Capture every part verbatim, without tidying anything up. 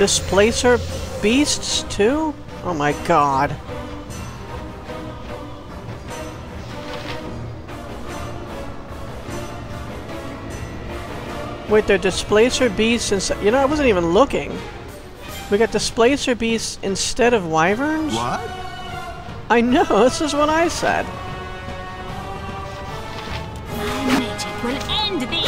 Displacer Beasts too? Oh my god. Wait, they're Displacer Beasts instead. You know, I wasn't even looking. We got Displacer Beasts instead of Wyverns? What? I know, this is what I said. My magic will end thee!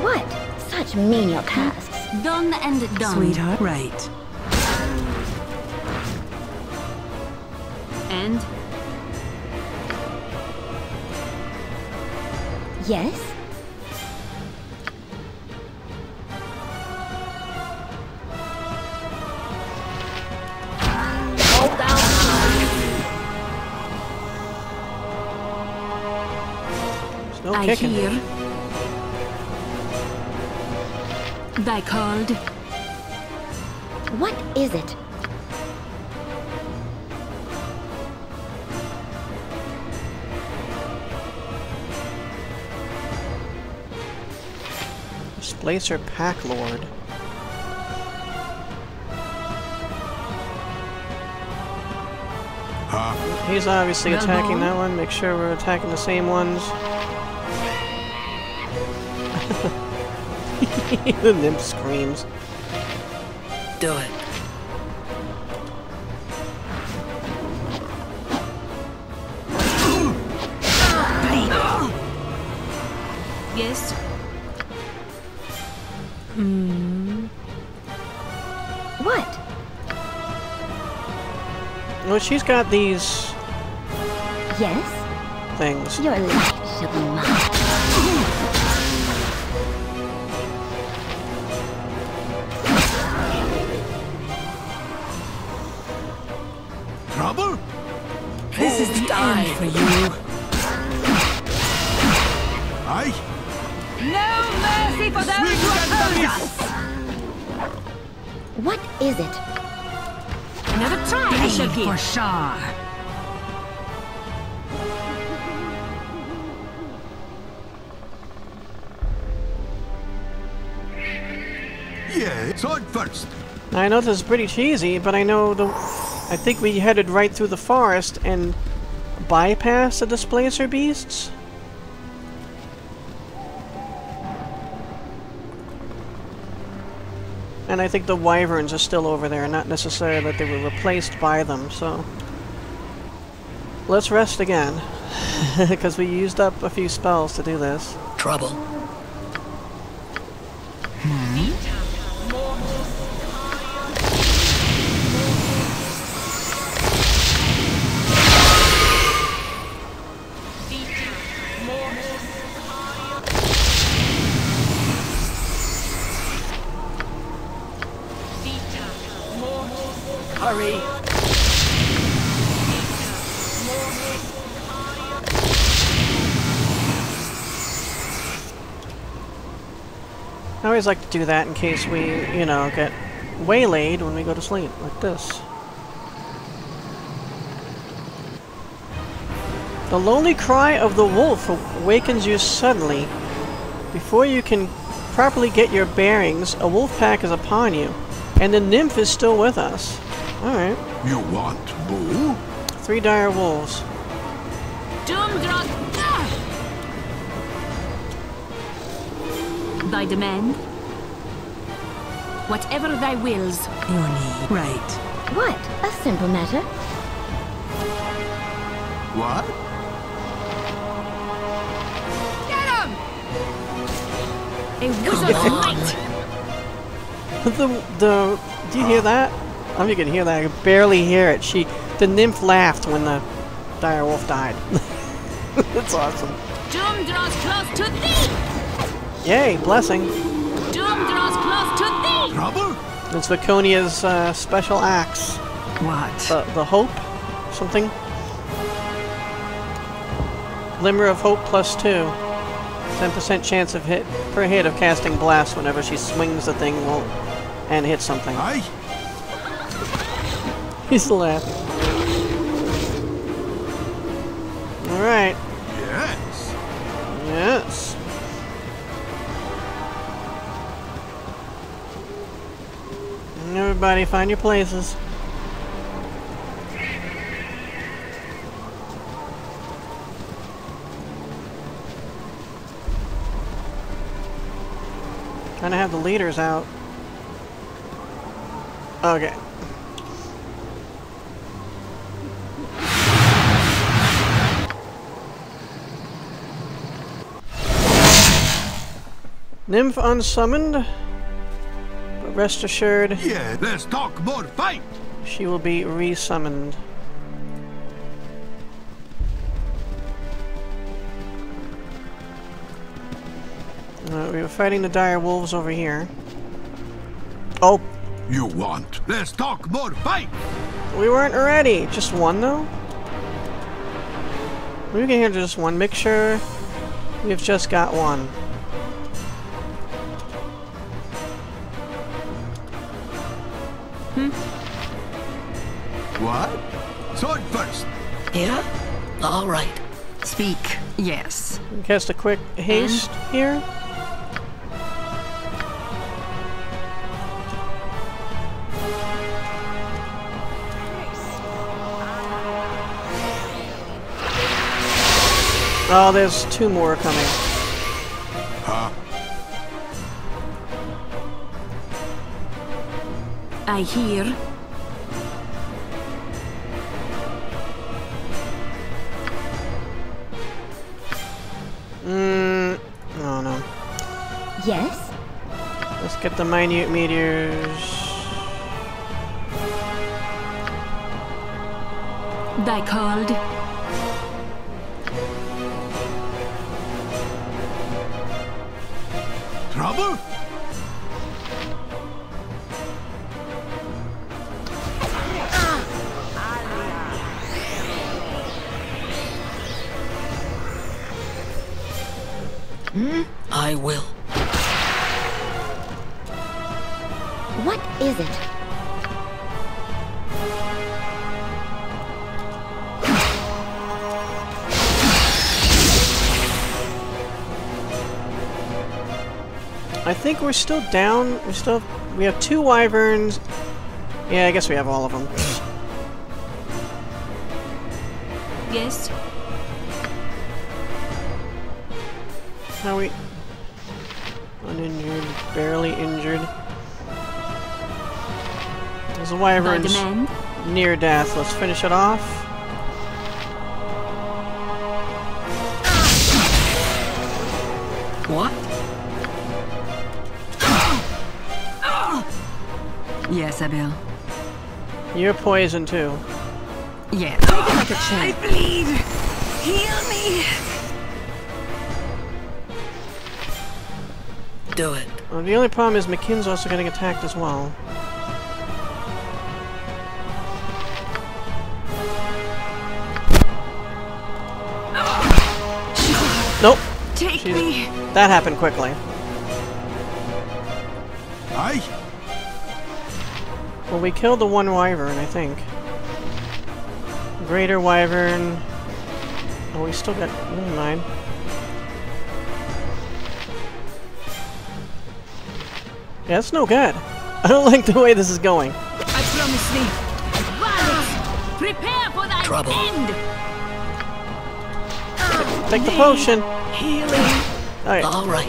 What? Such menial tasks. Done and done. Sweetheart, right. And? Yes? Hold down. No I kicking. Hear. Thy called. What is it? Displacer Pack Lord. Huh? He's obviously Velbol. Attacking that one. Make sure we're attacking the same ones. The nymph screams. Do it. Yes. Hmm. What? Well, she's got these. Yes. Things. Your life shall be mine. Trouble? This is the end for you. I. No mercy for those who oppose us! What is it? Another try I shall give. For sure. Yeah, sword first. I know this is pretty cheesy, but I know the. I think we headed right through the forest and bypassed the Displacer Beasts. And I think the Wyverns are still over there, not necessarily that they were replaced by them, so... Let's rest again, because we used up a few spells to do this. Trouble. I always like to do that in case we, you know, get waylaid when we go to sleep, like this. The lonely cry of the wolf awakens you suddenly. Before you can properly get your bearings, a wolf pack is upon you, and the nymph is still with us. Alright. You want Boo? Three dire wolves. Doom thy demand? Whatever thy wills. Your need. Right. What? A simple matter. What? Get him! A wizard of light! the, the... Do you hear that? I don't know if you can hear that. I can barely hear it. She... The nymph laughed when the dire wolf died. That's awesome. Doom draws close to thee! Yay, blessing. Doom draws close to thee! Trouble? It's Viconia's uh, special axe. What? The, the hope? Something? Glimmer of Hope plus two. ten percent chance of hit per hit of casting blast whenever she swings the thing and hits something. Aye. He's laughing. Alright. Yes. Yes. Everybody, find your places. Trying to have the leaders out. Okay. Nymph unsummoned, but rest assured, yeah, let's talk more fight. She will be resummoned. Uh, we were fighting the dire wolves over here. Oh, you want? Let's talk more fight. We weren't ready. Just one though. We can handle just one. Make sure we've just got one. What? Sword first. Yeah? All right. Speak. Yes. Cast a quick haste and? Here. Oh, there's two more coming. Huh? I hear. Mm, oh no. Yes? Let's get the minute meteors. They called. Trouble? Hmm? I will. What is it? I think we're still down. We still we have two wyverns. Yeah, I guess we have all of them. Yes. How we uninjured, barely injured. There's a wyvern near death. Let's finish it off. What? Yes, Abel. You're poisoned too. Yeah. Take it like a champ. I bleed. Heal me. Do it. Well, the only problem is M'Khiin's also getting attacked as well. Oh. Nope. Take She's, me. That happened quickly. Aye. Well, we killed the one wyvern, I think. Greater wyvern. Oh, we still got never mind. Yeah, that's no good. I don't like the way this is going. I promise thee. Varus, prepare for thy Trouble. End. Take the potion. All right. All right.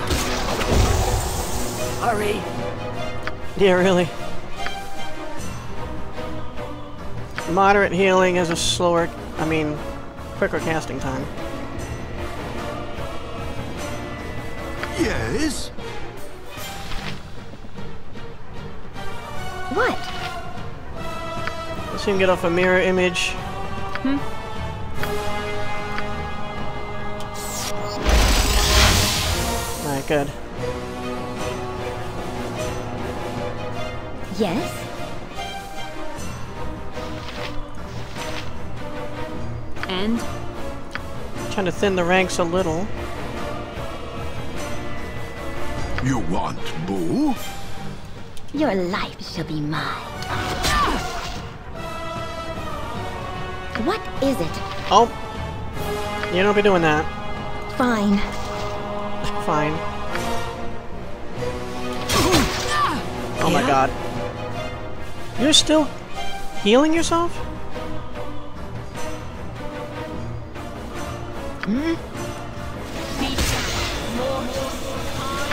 Hurry. Yeah, really. Moderate healing is a slower, I mean, quicker casting time. Yes. What? Let's see him get off a mirror image. Hmm? Alright, good. Yes? And? Trying to thin the ranks a little. You want Boo? Your life shall be mine. What is it? Oh, you don't be doing that. Fine. fine. Oh my god. You're still healing yourself? Hmm?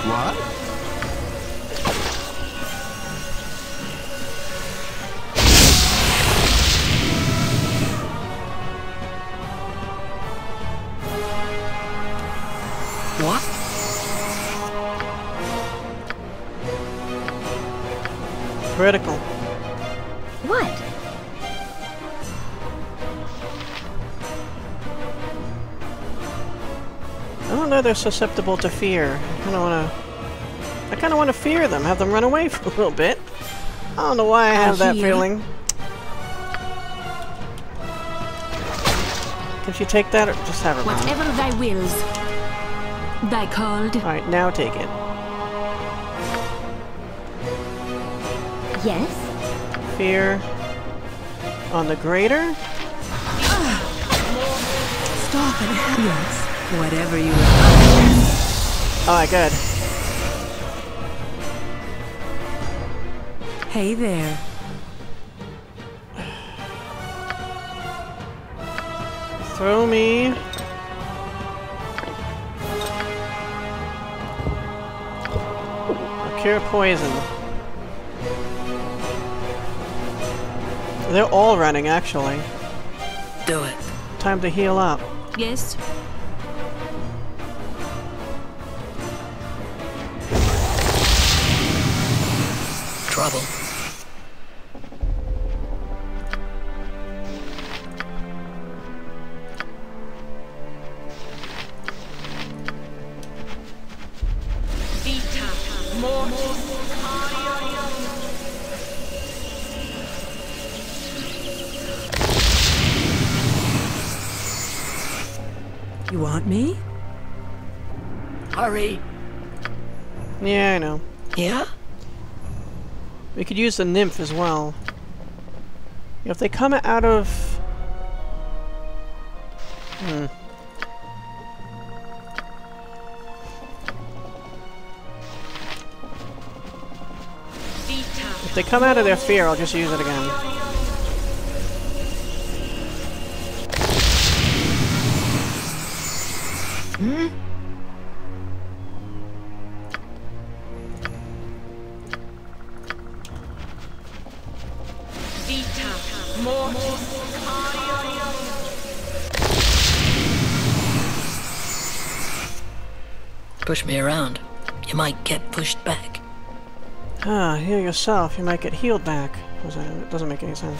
What? Critical. What? I don't know. They're susceptible to fear. I don't want to. I kind of want to fear them. Have them run away for a little bit. I don't know why I have that feeling. Could you take that, or just have it? Whatever thy wills, thy called. All right, now take it. Yes. Fear on the greater. Stop it. Yes. Whatever you want. Alright, good. Hey there. Throw me. Cure poison. They're all running, actually. Do it. Time to heal up. Yes. Trouble. Me? Hurry. Yeah, I know. Yeah? We could use the nymph as well. You know, if they come out of... Hmm. If they come out of their fear, I'll just use it again. Hmm? Push me around. You might get pushed back. Ah, heal yourself. You might get healed back. It doesn't make any sense.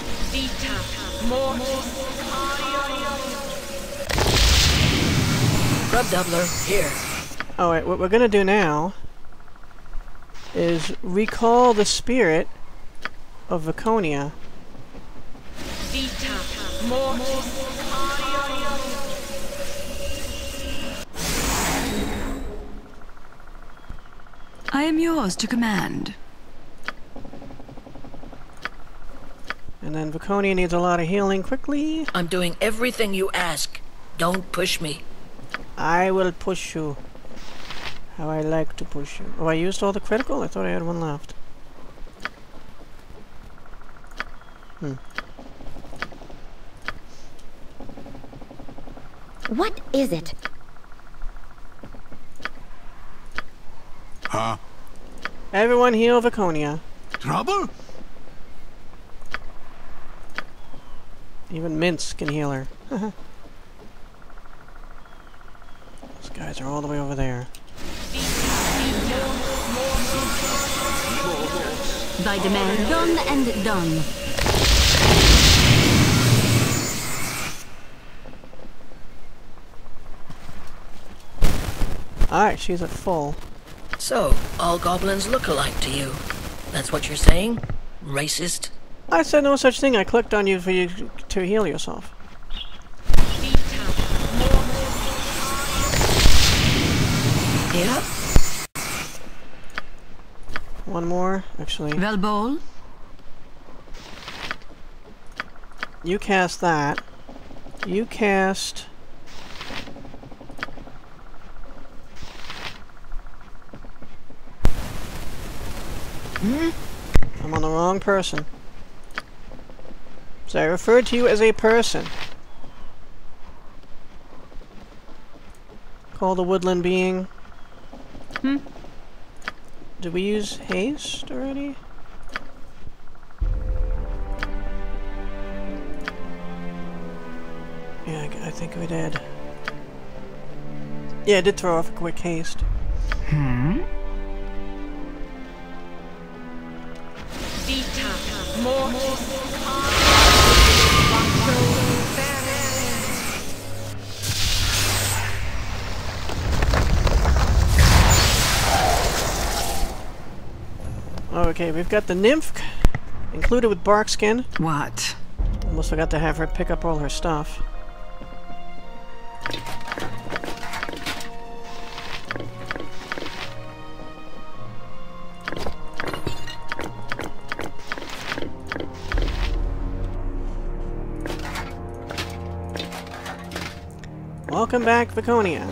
Grub doubler, here. Alright, what we're gonna do now is recall the spirit of Viconia. I am yours to command. And then Viconia needs a lot of healing quickly. I'm doing everything you ask. Don't push me. I will push you. How I like to push you. Oh, I used all the critical? I thought I had one left. Hmm. What is it? Huh? Everyone heal Viconia. Trouble? Even Minsc can heal her. Guys are all the way over there. By demand, done and done. Alright, she's at full. So, all goblins look alike to you. That's what you're saying? Racist? I said no such thing. I clicked on you for you to heal yourself. Yeah. One more, actually. Velbol. You cast that. You cast Hmm? I'm on the wrong person. So I referred to you as a person. Call the woodland being. Hmm? Did we use haste already? Yeah, I think we did. Yeah, I did throw off a quick haste. Hmm? Okay, we've got the nymph included with bark skin. What? Almost forgot to have her pick up all her stuff. Welcome back, Viconia.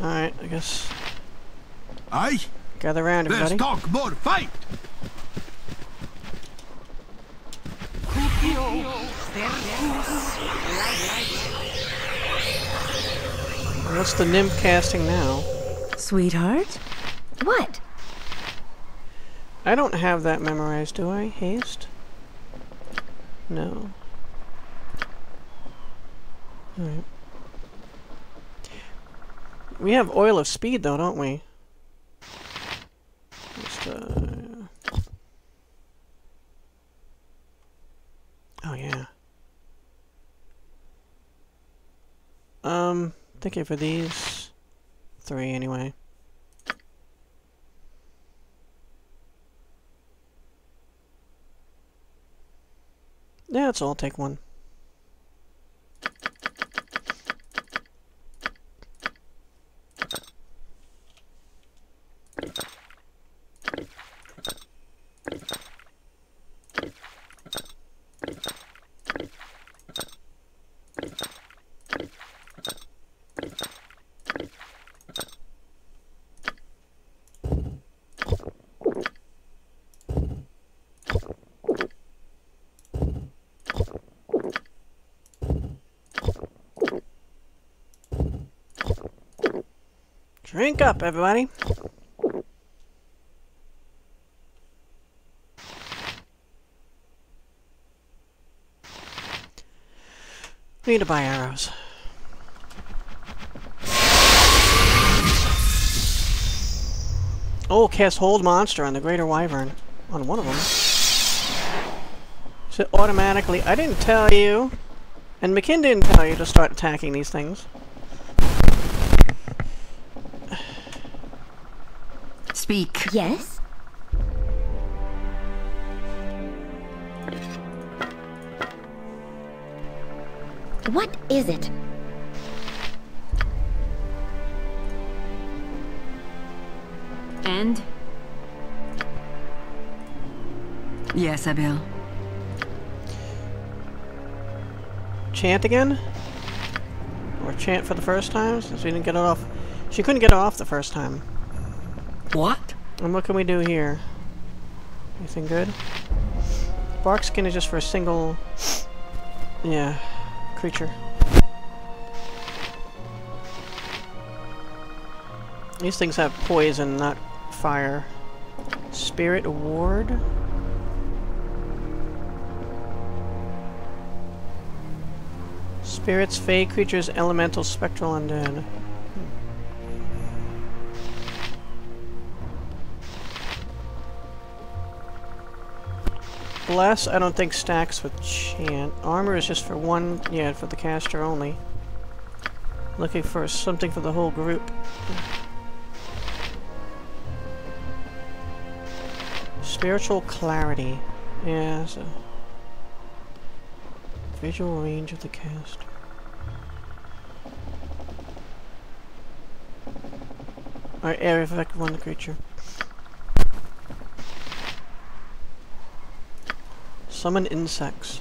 Alright, I guess. Aye. Gather round, everybody. Let's talk more fight! What's the nymph casting now? Sweetheart? What? I don't have that memorized, do I? Haste? No. Alright. We have Oil of Speed, though, don't we? Just, uh, oh, yeah. Um, thinking for these three, anyway. Yeah, let's all take one. Drink up, everybody. We need to buy arrows. Oh, cast Hold Monster on the Greater Wyvern. On one of them. So automatically, I didn't tell you, and M'Khiin didn't tell you to start attacking these things. Speak. Yes? What is it? And? Yes, Abel. Chant again? Or chant for the first time, since we didn't get it off. She couldn't get it off the first time. What? And what can we do here? Anything good? Bark skin is just for a single... yeah... creature. These things have poison, not fire. Spirit ward? Spirits, fey, creatures, elemental, spectral, undead. Bless, I don't think stacks with chant. Armor is just for one, yeah, for the caster only. Looking for something for the whole group. Spiritual clarity. Yeah, so visual range of the cast. Alright, area of effect one creature. Summon insects.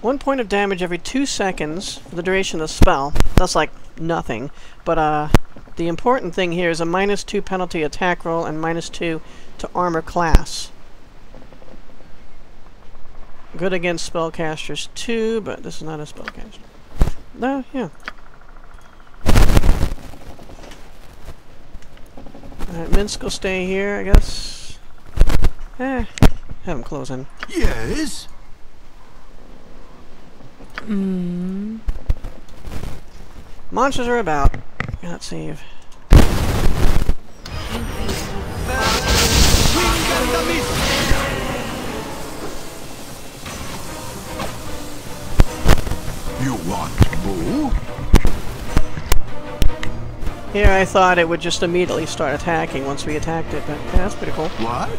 One point of damage every two seconds for the duration of the spell. That's like nothing. But uh, the important thing here is a minus two penalty attack roll and minus two to armor class. Good against spellcasters too, but this is not a spellcaster. No, yeah. Alright, Minsc will stay here, I guess. Eh, have him close in. Yes. Mm. Monsters are about. Cannot save. You want Boo? Here I thought it would just immediately start attacking once we attacked it, but yeah, that's pretty cool. What?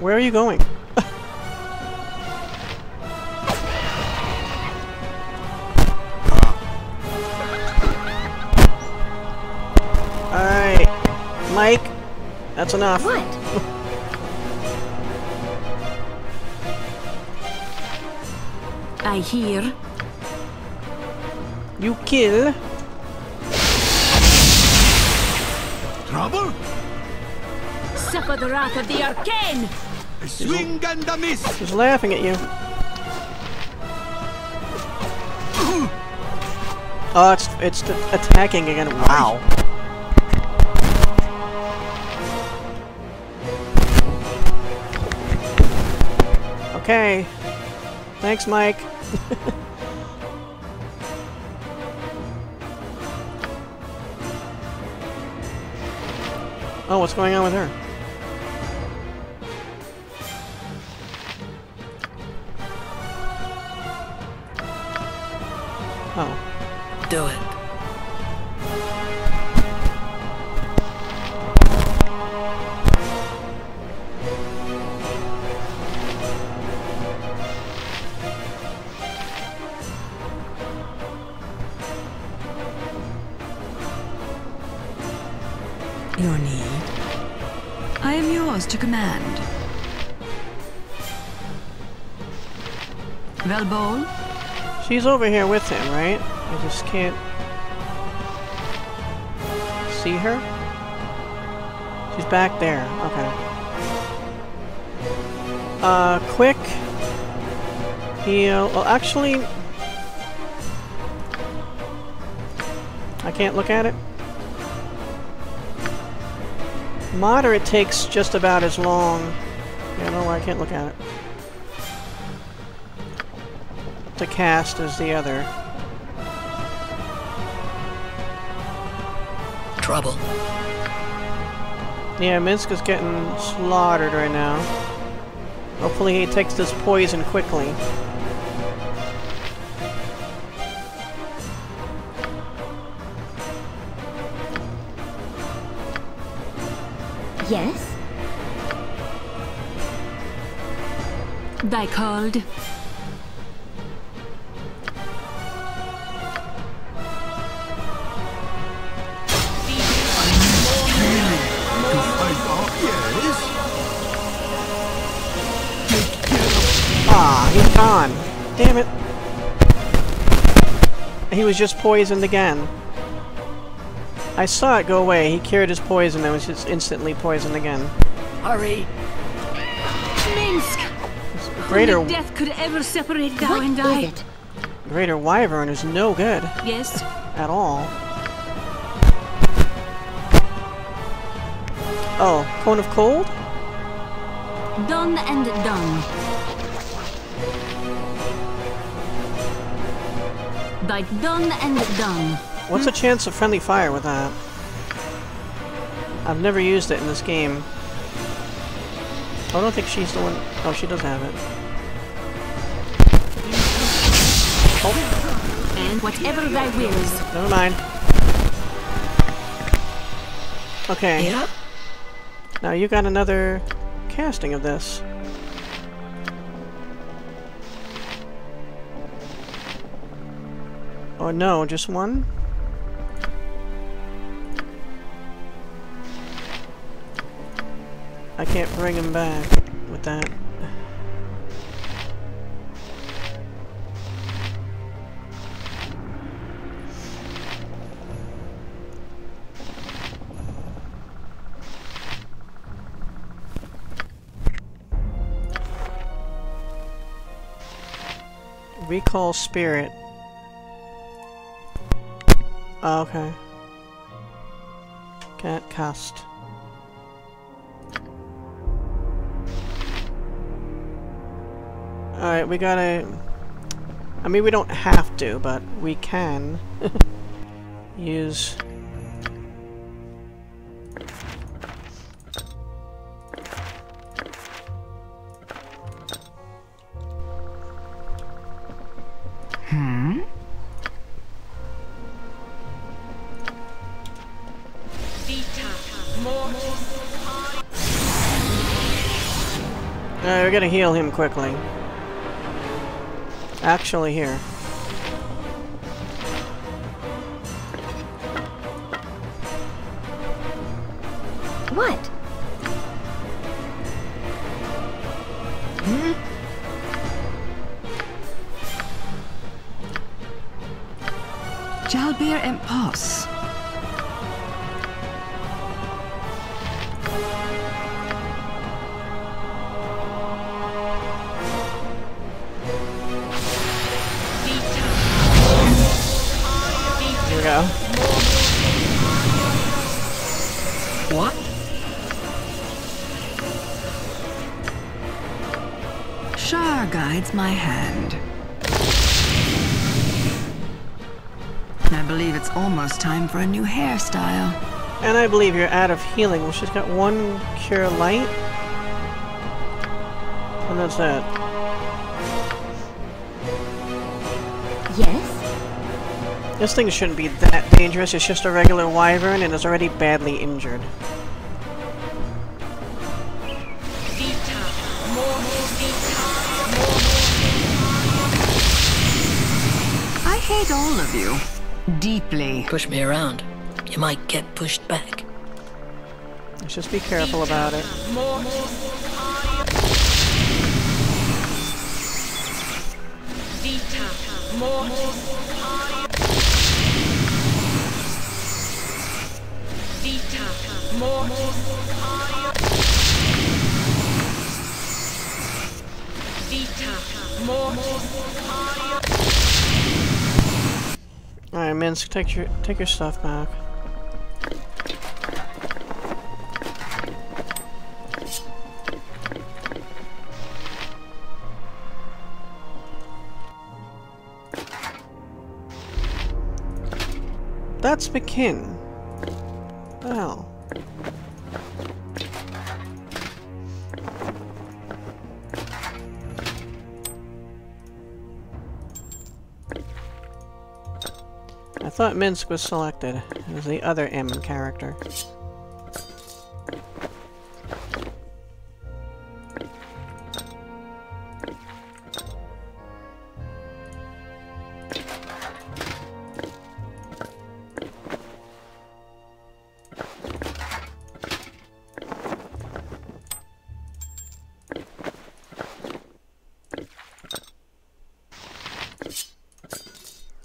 Where are you going? Mike, that's enough. What? I hear. You kill. Trouble? Suffer the wrath of the arcane! A swing and a miss! She's laughing at you. Oh, it's, it's attacking again. Wow. Okay. Thanks, Mike. Oh, what's going on with her? Oh. Do it. Your need. I am yours to command. Velbol? She's over here with him, right? I just can't see her. She's back there. Okay. Uh, quick heal. Well, actually, I can't look at it. Moderate takes just about as long. Yeah, I don't know why I can't look at it. To cast as the other. Trouble. Yeah, Minsc is getting slaughtered right now. Hopefully he takes this poison quickly. Yes? Thy called. Ah, he's gone. Damn it. He was just poisoned again. I saw it go away. He cured his poison and was just instantly poisoned again. Hurry! Minsc! Greater Only death could ever separate thou what and I. It? Greater Wyvern is no good. Yes. At all. Oh, Cone of Cold? Done and done. By done and done. What's the chance of friendly fire with that? I've never used it in this game. I don't think she's the one. Oh, she does have it. Oh. And whatever thy will is. Never mind. Okay. Yeah. Now you got another casting of this. Oh no, just one? I can't bring him back with that. Recall spirit. Oh, okay. Can't cast. Alright, we gotta... I mean, we don't have to, but we can use... Hmm? Alright, we gotta heal him quickly. Actually here. What? Hmm? Childbear and pass. What? Shar guides my hand. I believe it's almost time for a new hairstyle. And I believe you're out of healing. Well, she's got one cure light. And that's that. This thing shouldn't be that dangerous, it's just a regular wyvern and is already badly injured. I hate all of you. Deeply. Push me around. You might get pushed back. Let's just be careful about it. Alright, Minsc, take your take your stuff back. That's M'Khiin. What the hell? I thought Minsc was selected. It was the other M character.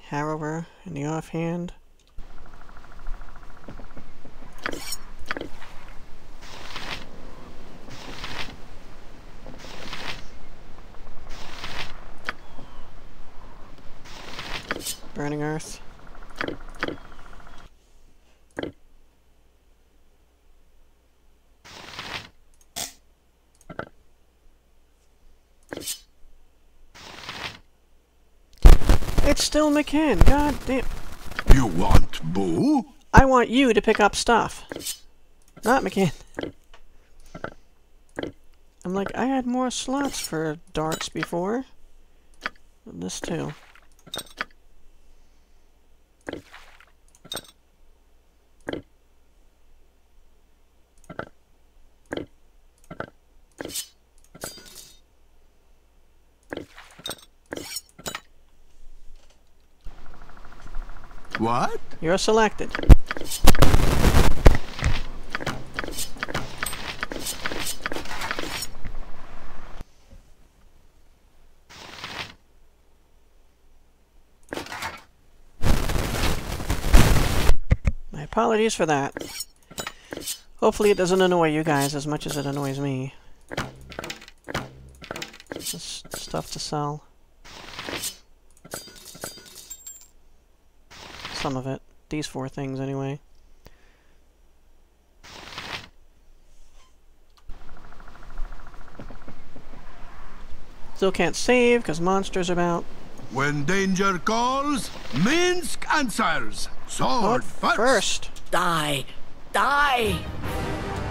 However, in the offhand. Burning Earth. It's still M'Khiin, god damn. You want Boo? I want you to pick up stuff. Not M'Khiin. I'm like, I had more slots for darts before. And this too. What? You're selected. My apologies for that. Hopefully it doesn't annoy you guys as much as it annoys me. Just stuff to sell. Some of it. These four things, anyway. Still can't save, because monsters are out. When danger calls, Minsc answers. Sword first. first. Die. Die.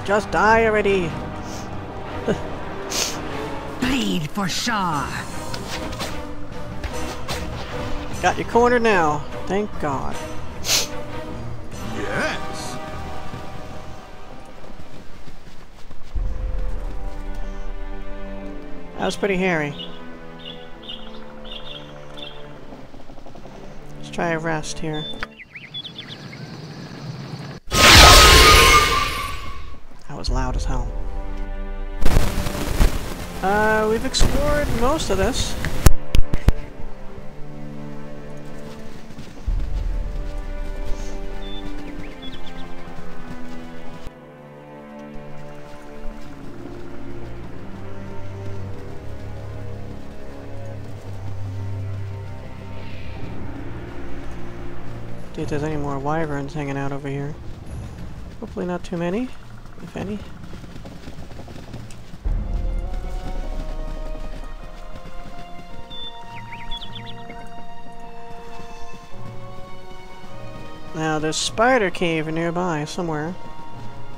Just die already. Bleed for Shah. Got you cornered now. Thank God. Yes. That was pretty hairy. Let's try a rest here. That was loud as hell. Uh, we've explored most of this. See if there's any more wyverns hanging out over here. Hopefully not too many, if any. Now there's Spider Cave nearby somewhere,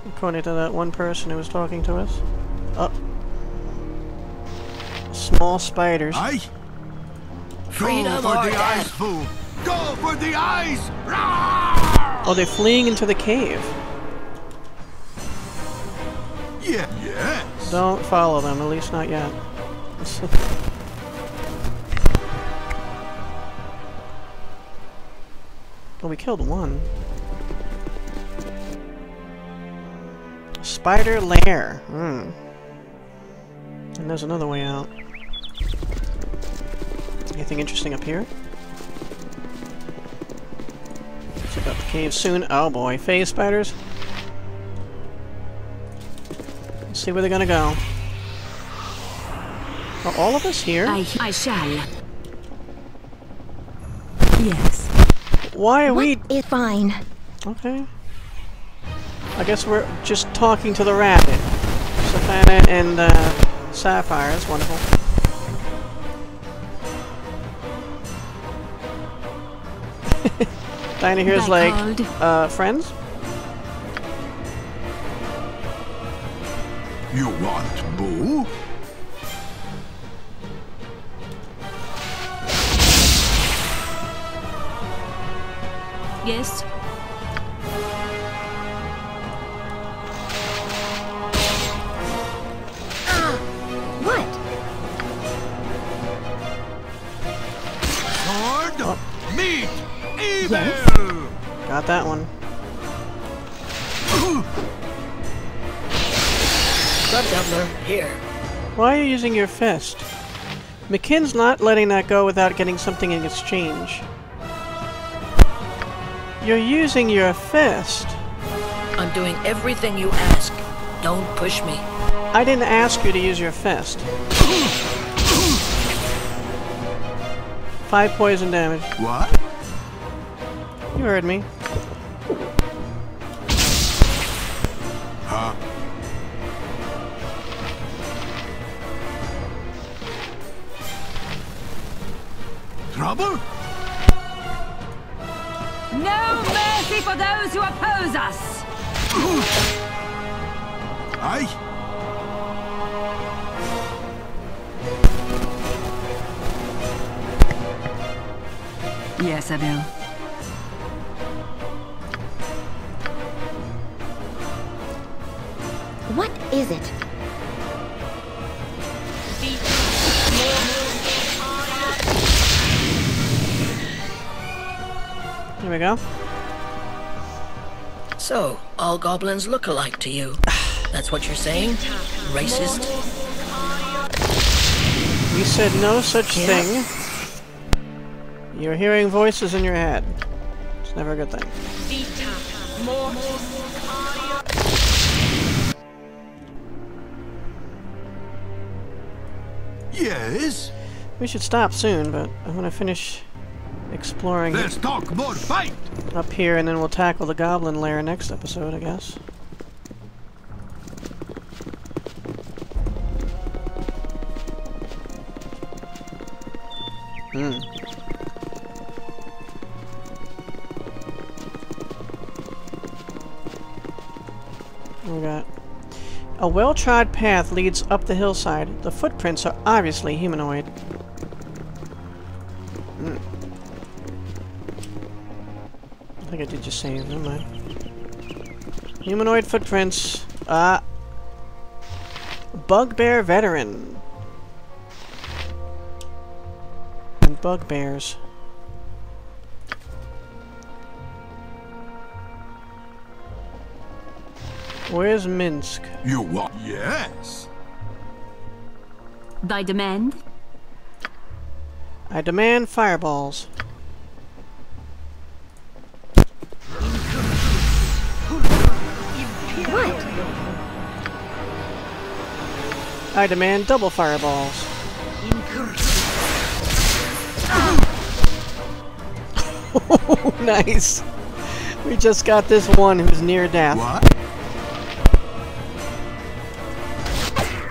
according to that one person who was talking to us. Oh. Small spiders. Aye. Freedom for the ice fool! Go for the eyes! Oh, they're fleeing into the cave. Yeah, yes. Don't follow them, at least not yet. Well, we killed one. Spider lair. Hmm. And there's another way out. Anything interesting up here? Up the cave soon. Oh boy, phase spiders. Let's see where they're gonna go. Are all of us here? I, I shall. Yes. Why are what we? It's fine. Okay. I guess we're just talking to the rabbit. Safana and uh, Sapphire. That's wonderful. Dinah here's like, uh, friends? You want Boo? Yes. Uh, what? Hard oh. meat evil! Yes. Got that one. Subdoubler, here. Why are you using your fist? M'Khiin's not letting that go without getting something in exchange. You're using your fist. I'm doing everything you ask. Don't push me. I didn't ask you to use your fist. Five poison damage. What? You heard me. Huh? Trouble? No mercy for those who oppose us. Aye. Yes, I will. What is it? There we go. So, all goblins look alike to you. That's what you're saying? Racist? You said no such yeah. thing. You're hearing voices in your head. It's never a good thing. Yes? We should stop soon, but I'm gonna finish exploring. Let's talk more fight up here, and then we'll tackle the goblin lair next episode, I guess. Hmm. We got a well-trod path leads up the hillside. The footprints are obviously humanoid. Hmm. I think I did just say it, never mind. Humanoid footprints. Ah. Uh, Bugbear veteran. And bugbears. Where's Minsc? You what? Yes. Thy demand? I demand fireballs. I demand double fireballs. Oh, nice. We just got this one who's near death. What?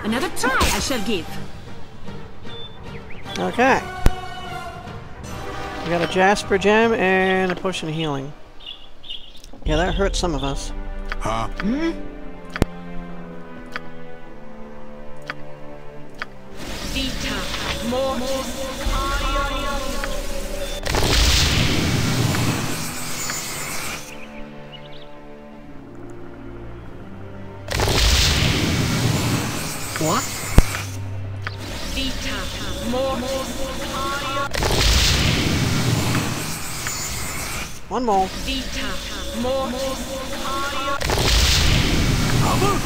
Another try I shall give. Okay. We got a Jasper Gem and a potion of healing. Yeah, that hurt some of us. Huh? Hmm? What? One more. Cover?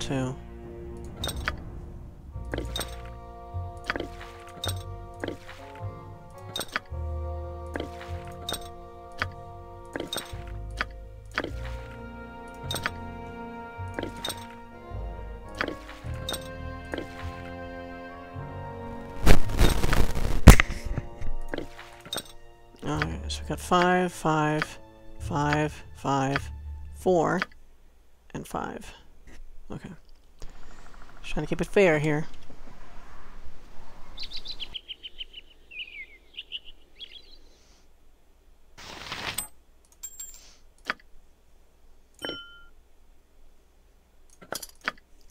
Too. All right, so we got five, five, five, five, four, and five. Okay. Just trying to keep it fair here.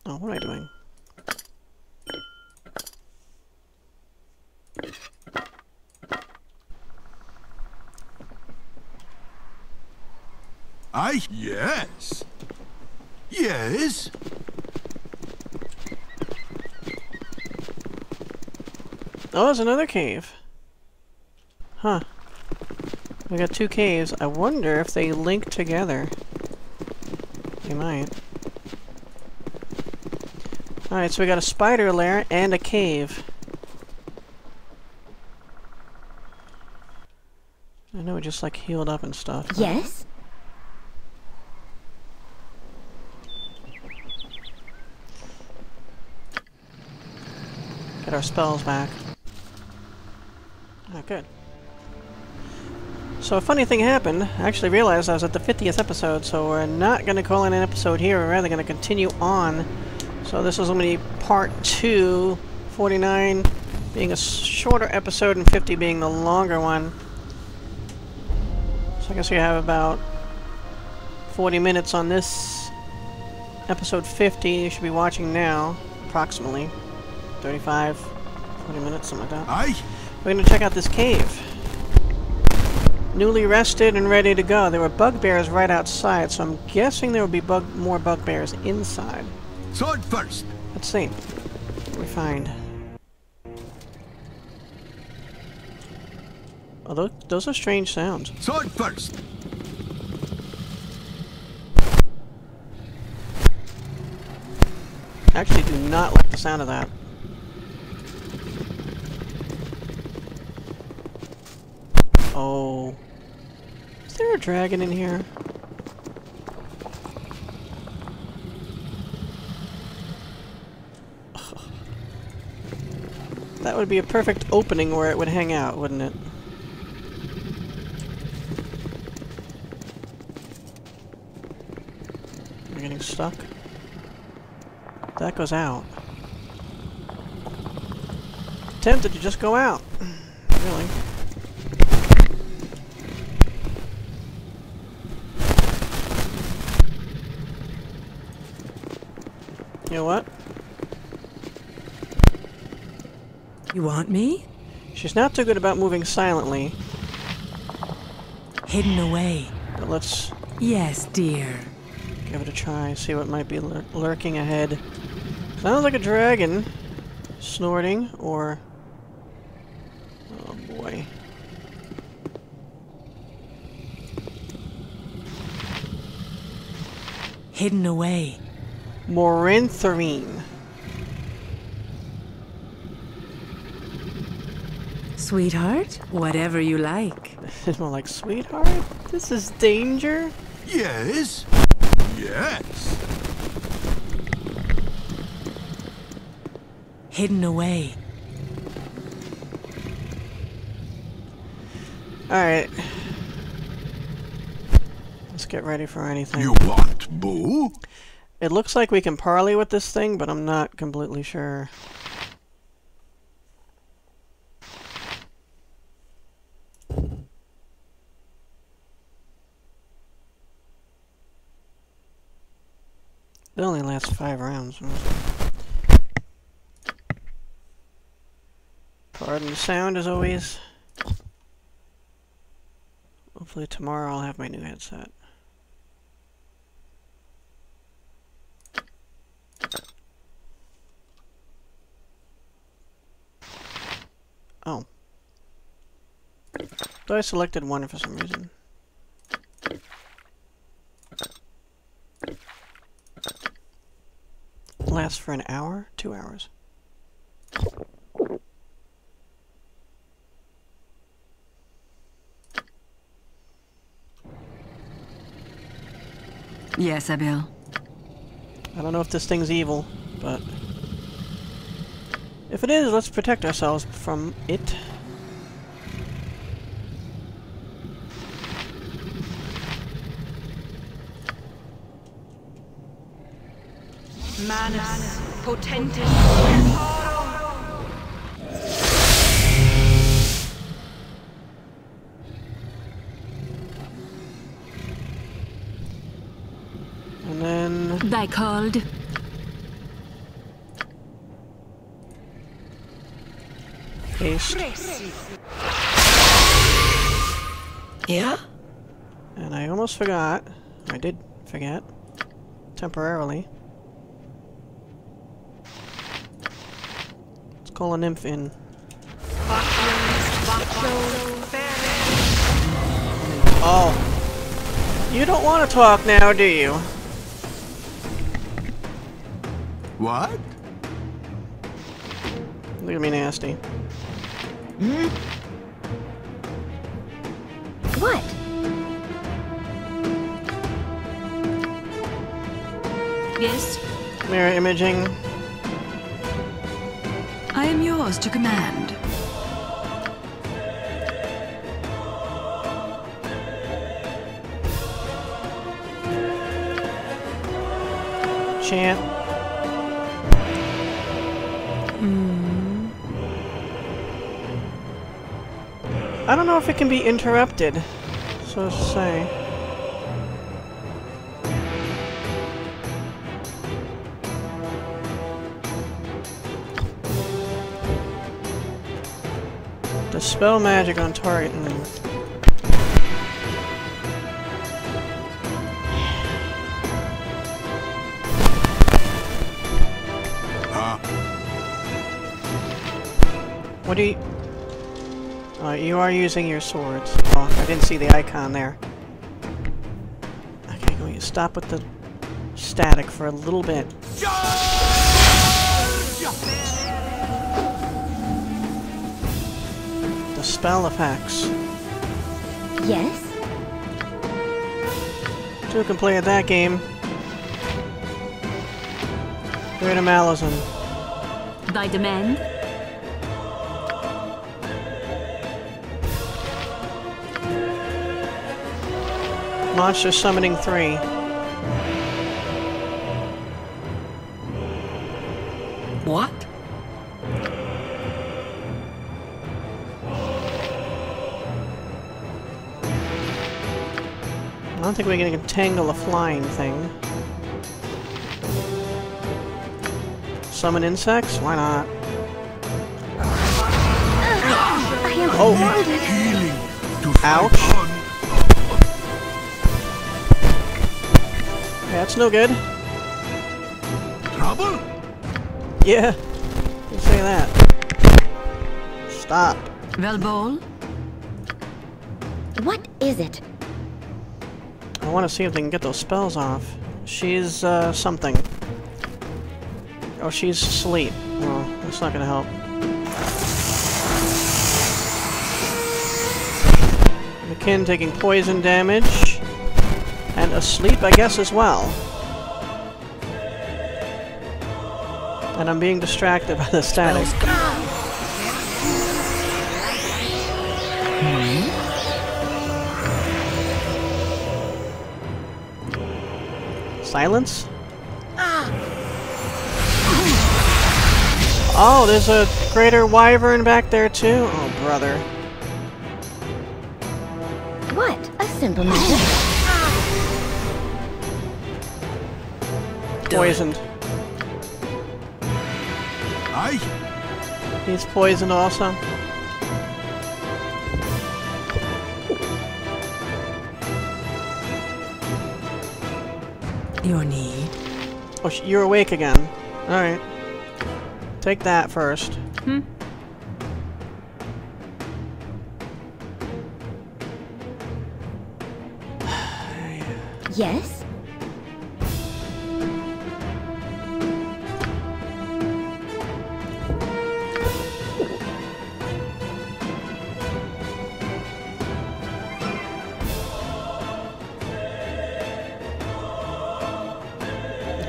Oh, what am I doing? I yes. Yes. Oh, there's another cave. Huh. We got two caves. I wonder if they link together. They might. Alright, so we got a spider lair and a cave. I know we just like healed up and stuff. Yes? Get our spells back. Oh, good. So a funny thing happened. I actually realized I was at the fiftieth episode, so we're not going to call in an episode here. We're rather going to continue on. So this is only part two, forty-nine being a shorter episode and fifty being the longer one. So I guess we have about forty minutes on this. Episode fifty, you should be watching now, approximately. thirty-five, forty minutes, something like that. Aye. We're going to check out this cave. Newly rested and ready to go. There were bugbears right outside, so I'm guessing there will be bug more bugbears inside. Sword first. Let's see what we find. Although those are strange sounds. Sword first. I actually do not like the sound of that. Oh. Is there a dragon in here? Ugh. That would be a perfect opening where it would hang out, wouldn't it? Am I getting stuck? That goes out. I'm tempted to just go out. Really. You know what? You want me? She's not too good about moving silently. Hidden away. But let's... Yes, dear. Give it a try, see what might be lur lurking ahead. Sounds like a dragon. Snorting, or... Oh boy. Hidden away. Morentherene. Sweetheart, whatever you like. It's more like sweetheart? This is danger? Yes. Yes. Hidden away. Alright. Let's get ready for anything. You want, Boo? It looks like we can parley with this thing, but I'm not completely sure. It only lasts five rounds. Pardon the sound, as always. Hopefully tomorrow I'll have my new headset. Oh. Though I selected one for some reason. Lasts for an hour? Two hours. Yes, Abel. I don't know if this thing's evil, but... If it is, let's protect ourselves from it. Manus Potentis Paro. And then... Thy called. Yeah? And I almost forgot. I did forget. Temporarily. Let's call a nymph in. Oh. You don't want to talk now, do you? What? Look at me nasty. Hmm? What? Yes? Mirror imaging. I am yours to command. chant. Mm. I don't know if it can be interrupted, so to say. Dispel magic on target. Mm. What do you... Uh, you are using your swords. Oh, I didn't see the icon there. Okay, can we stop with the static for a little bit? The spell effects. Yes? Two completed that game. Greater Malison. By demand? Monster Summoning three. What? I don't think we're gonna entangle a flying thing. Summon insects? Why not? I am oh! Ouch! That's no good. Trouble? Yeah. Don't say that. Stop. Velbol? What is it? I want to see if they can get those spells off. She's, uh, something. Oh, she's asleep. Well, that's not gonna help. M'Khiin taking poison damage. And asleep, I guess, as well. And I'm being distracted by the static. Hmm? Silence? Oh, there's a Greater Wyvern back there, too? Oh, brother. What? A simple matter. Poisoned. Aye. He's poisoned also. Your need. Oh, sh you're awake again. All right. Take that first. Hmm. Yes.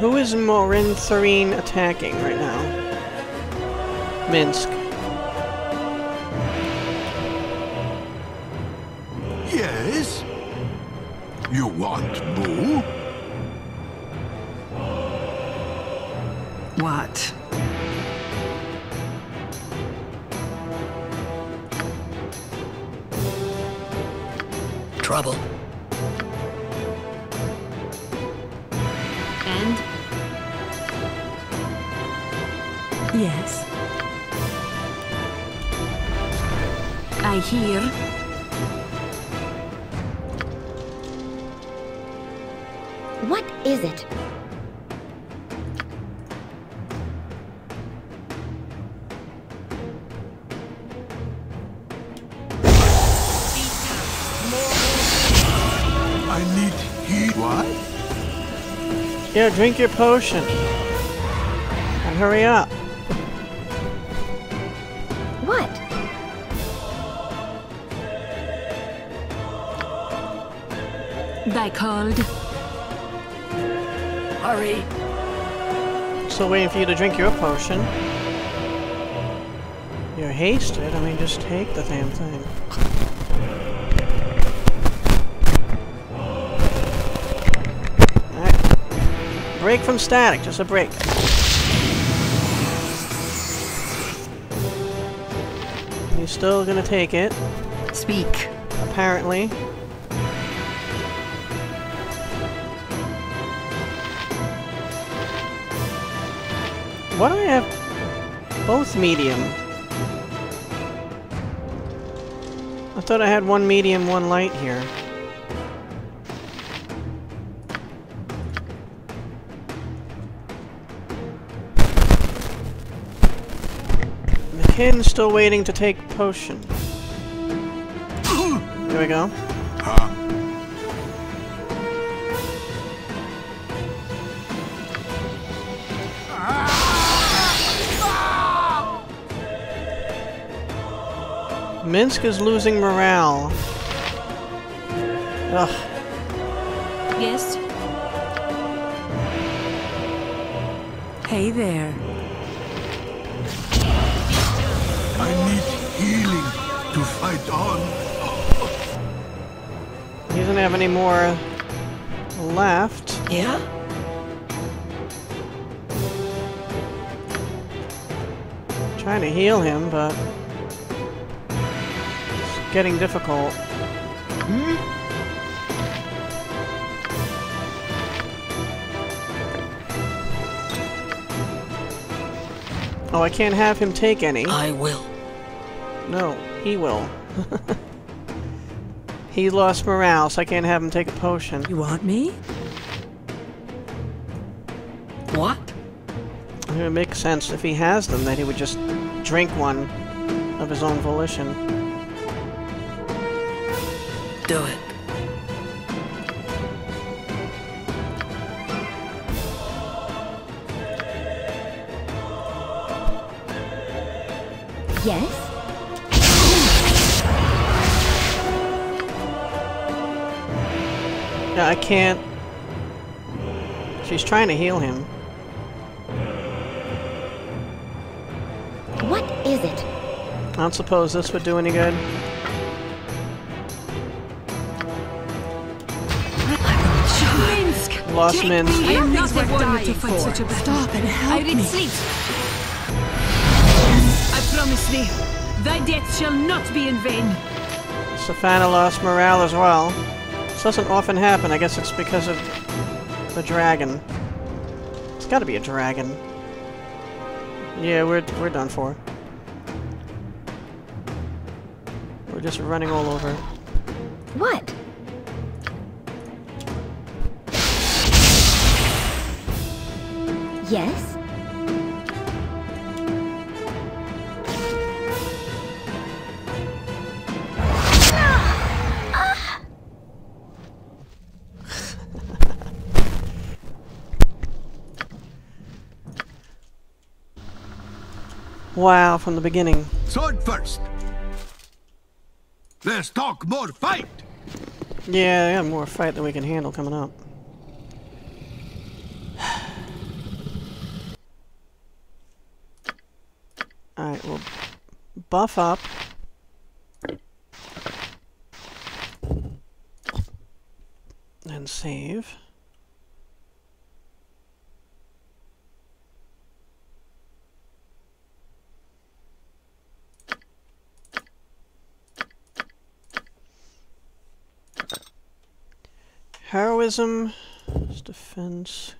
Who is Morentherene attacking right now? Minsc. Yes? You want Boo? What? Trouble. Yes. I hear. What is it? I need heat. What? Yeah, drink your potion. And hurry up. I called. Hurry. Still waiting for you to drink your potion. You're hasted. I mean, just take the damn thing. Alright. break from static, just a break. He's still gonna take it. Speak. Apparently. Why do I have both medium? I thought I had one medium, one light here. M'Khiin still waiting to take potion. There we go. Huh. Minsc is losing morale. Ugh. Yes. Hey there. I need healing to fight on. He doesn't have any more left. Yeah? I'm trying to heal him, but it's getting difficult. Hmm? Oh, I can't have him take any. I will. No, he will. He lost morale, so I can't have him take a potion. You want me? What? It would make sense if he has them that he would just drink one of his own volition. Do it. Yes? No, I can't. She's trying to heal him. What is it? I don't suppose this would do any good. Minsc. Lost Minsc. I am not worth dying to fight such a battle. Stop and help me. I need sleep. Promise thee, thy death shall not be in vain. Safana lost morale as well. This doesn't often happen. I guess it's because of the dragon. It's got to be a dragon. Yeah, we're we're done for. We're just running all over. What? Yes. Wow, from the beginning. Sword first. Let's talk more fight. Yeah, we have more fight than we can handle coming up. Alright, we'll buff up. And save. Heroism, defense.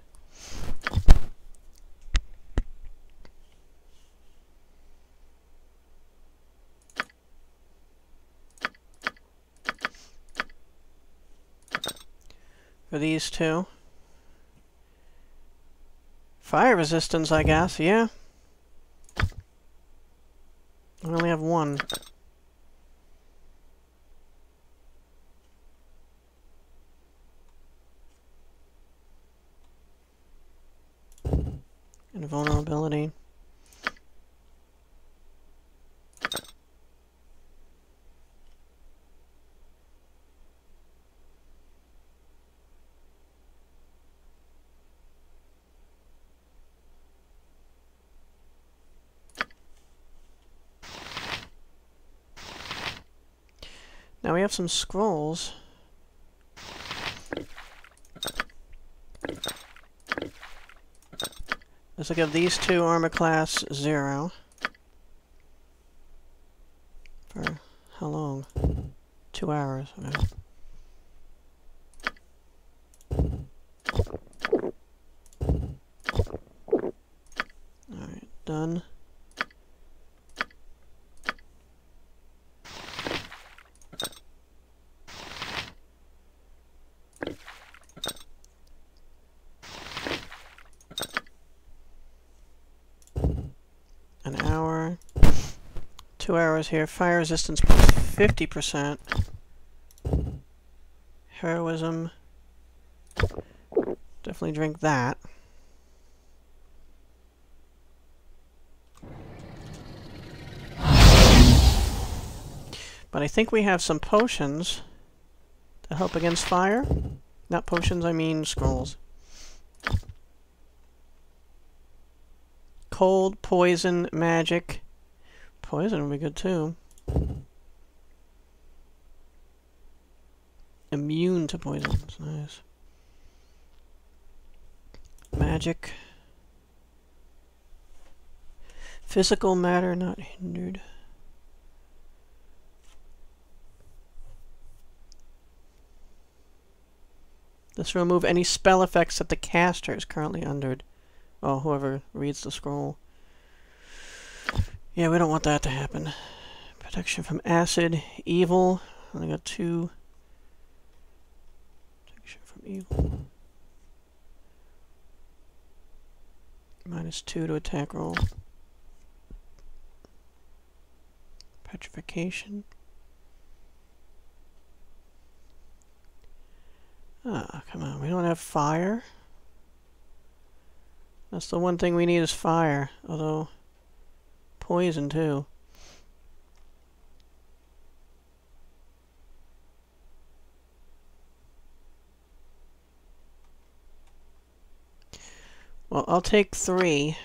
For these two. Fire resistance, I guess, yeah. I only have one. Vulnerability. Now we have some scrolls. Let's look at these two, armor class zero. For how long? Two hours. Okay. Alright, done. An hour. Two hours here. Fire resistance plus fifty percent. Heroism. Definitely drink that. But I think we have some potions to help against fire. Not potions, I mean scrolls. Cold, poison, magic. Poison would be good too. Immune to poison, that's nice. Magic. Physical matter not hindered. This will remove any spell effects that the caster is currently under. Or whoever reads the scroll. Yeah, we don't want that to happen. Protection from acid, evil. I only got two. Protection from evil. Minus two to attack roll. Petrification. Ah, come on. We don't have fire. That's the one thing we need is fire. Although, poison too. Well, I'll take three.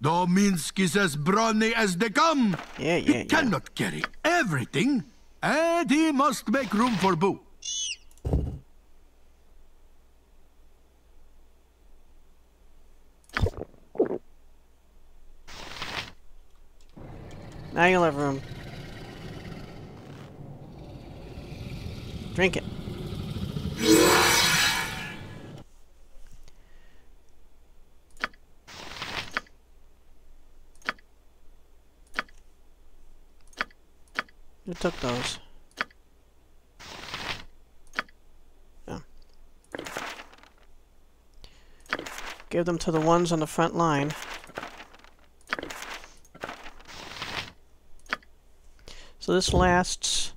Though Minsc is as brawny as they come, yeah, yeah, he yeah. cannot carry everything, and he must make room for Boo. Now you'll have room. Drink it. Who took those? Oh. Give them to the ones on the front line. So this lasts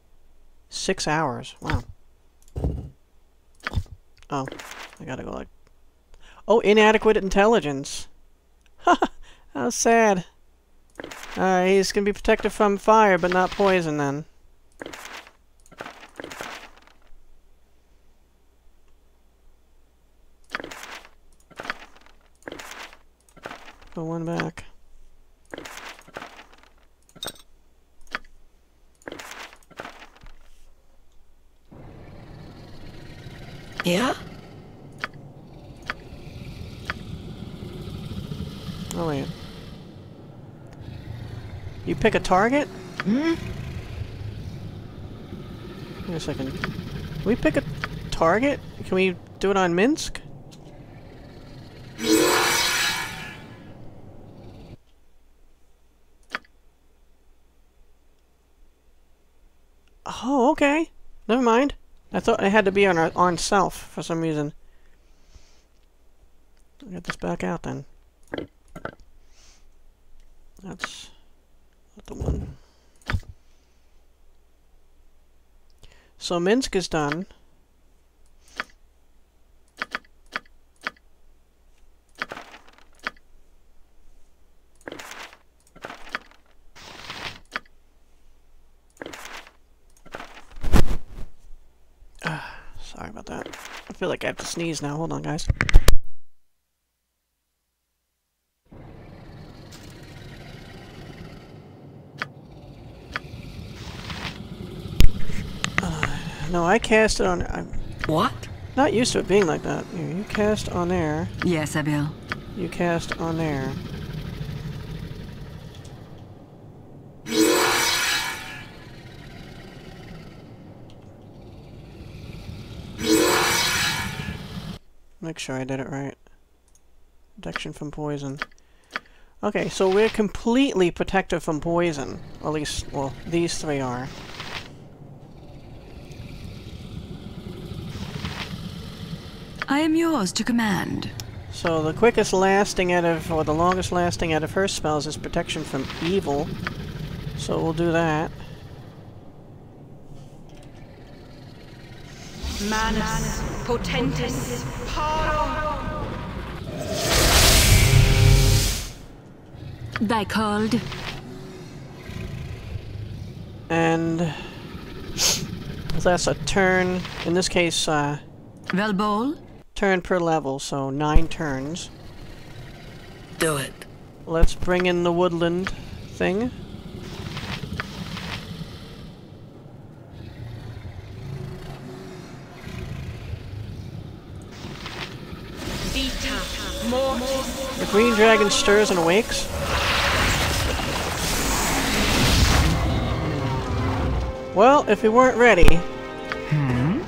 six hours. Wow. Oh, I gotta go like... Oh, inadequate intelligence. Ha! How sad. Alright, he's gonna be protected from fire, but not poison then. Put one back. Yeah? Oh, wait. You pick a target? Hmm? Wait a second. Can we pick a target? Can we do it on Minsc? Oh, okay. Never mind. I thought it had to be on our on self for some reason. I'll get this back out then. That's not the one. So Minsc is done. Sorry about that. I feel like I have to sneeze now. Hold on, guys. No, I cast it on... I'm what? Not used to it being like that. You, you cast on there. Yes, I will. You cast on there. Make sure I did it right. Protection from poison. Okay, so we're completely protected from poison. At least, well, these three are. I am yours to command. So the quickest lasting out of, or the longest lasting out of her spells is protection from evil. So we'll do that. Manus Potentis Paro. Thy called. And that's a turn. In this case, uh, Velbol. Turn per level, so nine turns. Do it. Let's bring in the woodland thing. The green dragon stirs and awakes. Well, if we weren't ready, hmm?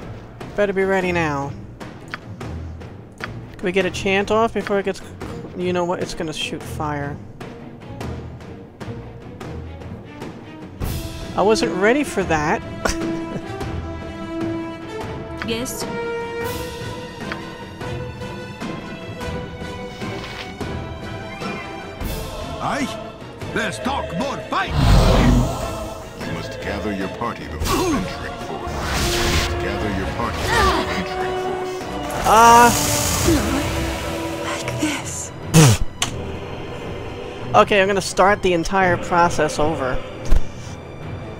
Better be ready now. Can we get a chant off before it gets... You know what? It's gonna shoot fire. I wasn't ready for that. Yes. Aye? Let's talk more fight! You must gather your party before venturing forth. You must gather your party before venturing forth. Ah... Uh. Like this. Okay, I'm gonna start the entire process over.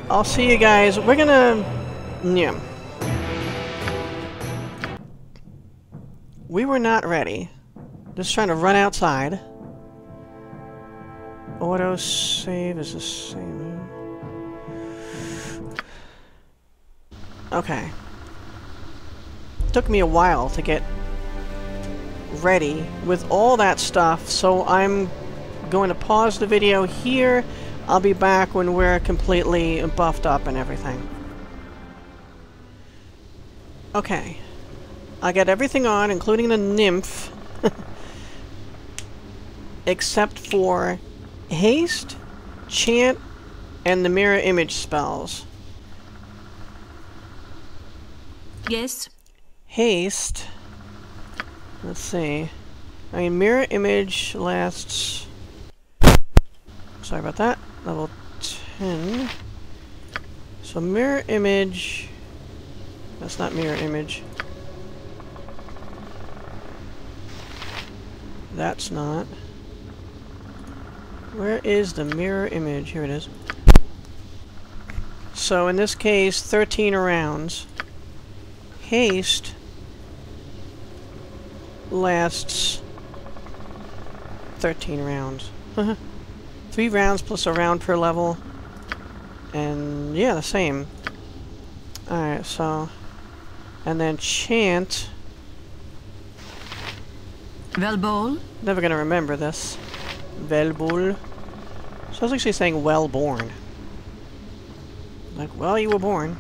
I'll see you guys. We're gonna... Yeah. We were not ready. Just trying to run outside. Auto save is the same. Okay. Took me a while to get ready with all that stuff, so I'm going to pause the video here. I'll be back when we're completely buffed up and everything. Okay. I got everything on, including the nymph, except for haste, chant, and the mirror image spells. Yes. Haste. Let's see. I mean, mirror image lasts... Sorry about that. Level ten. So mirror image... That's not mirror image. That's not. Where is the mirror image? Here it is. So in this case, thirteen rounds. Haste... lasts thirteen rounds. Three rounds plus a round per level. And yeah, the same. Alright, so... And then chant... Velbol? Never gonna remember this. Velbol. So I was actually saying well-born. Like, well, you were born.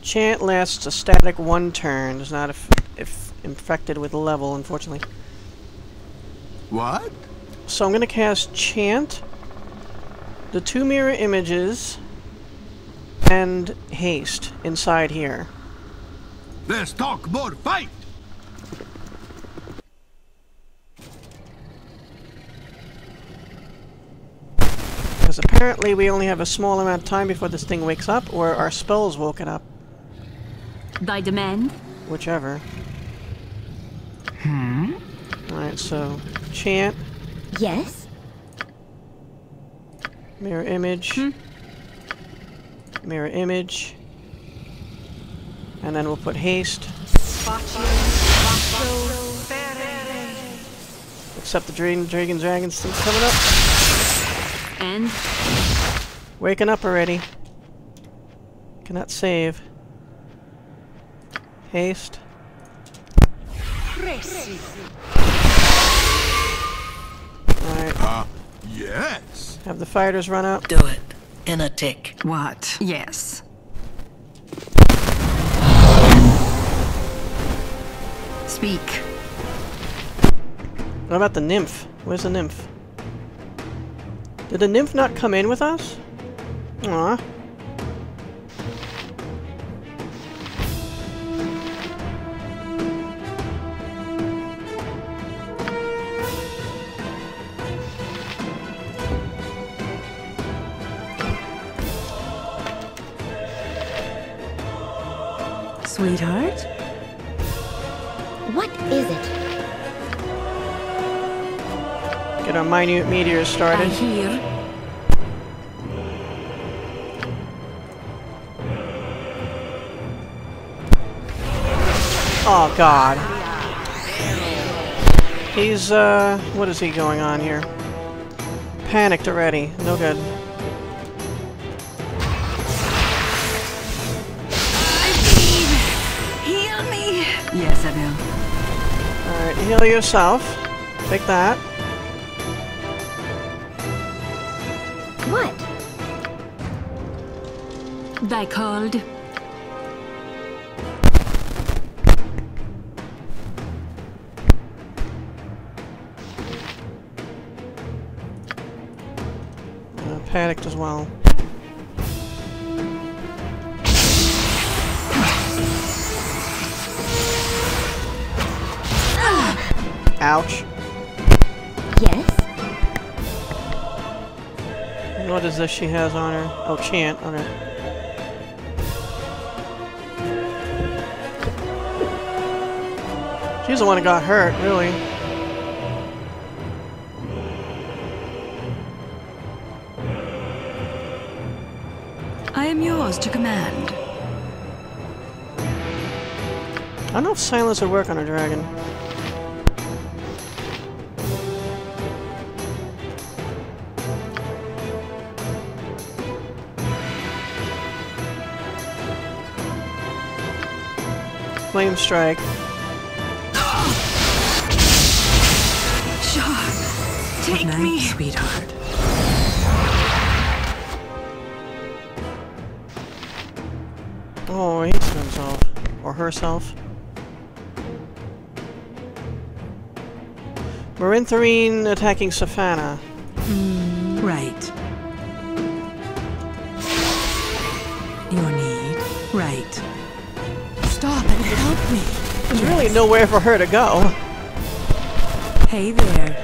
Chant lasts a static one turn. It's not if, if infected with level, unfortunately. What? So I'm going to cast Chant, the two mirror images, and Haste inside here. Let's talk more fight! Because apparently we only have a small amount of time before this thing wakes up, or our spells woken up. By demand? Whichever. Hmm? Alright, so... Chant. Yes? Mirror image. Hmm? Mirror image. And then we'll put haste. Except the Dragon Dragon Dragons thing's coming up. And? Waking up already. Cannot save. Haste. Alright. Ah, uh, yes. Have the fighters run up. Do it. In a tick. What? Yes. Speak. What about the nymph? Where's the nymph? Did the nymph not come in with us? Aww. Sweetheart? What is it? Get our minute meteor started. I hear. Oh god. He's uh what is he going on here? Panicked already. No good. Yes, I do. Alright, heal yourself. Take that. What? Thy cold. Uh, panicked as well. Ouch. Yes? What is this she has on her? Oh, chant. Okay. She's the one who got hurt, really. I am yours to command. I don't know if silence would work on a dragon. Flame strike. Oh. Take Night, me, sweetheart. Oh, he hates himself or herself. Morentherene attacking Safana. Mm, right. Your need. Right. Stop and help me. There's yes. really nowhere for her to go. Hey there.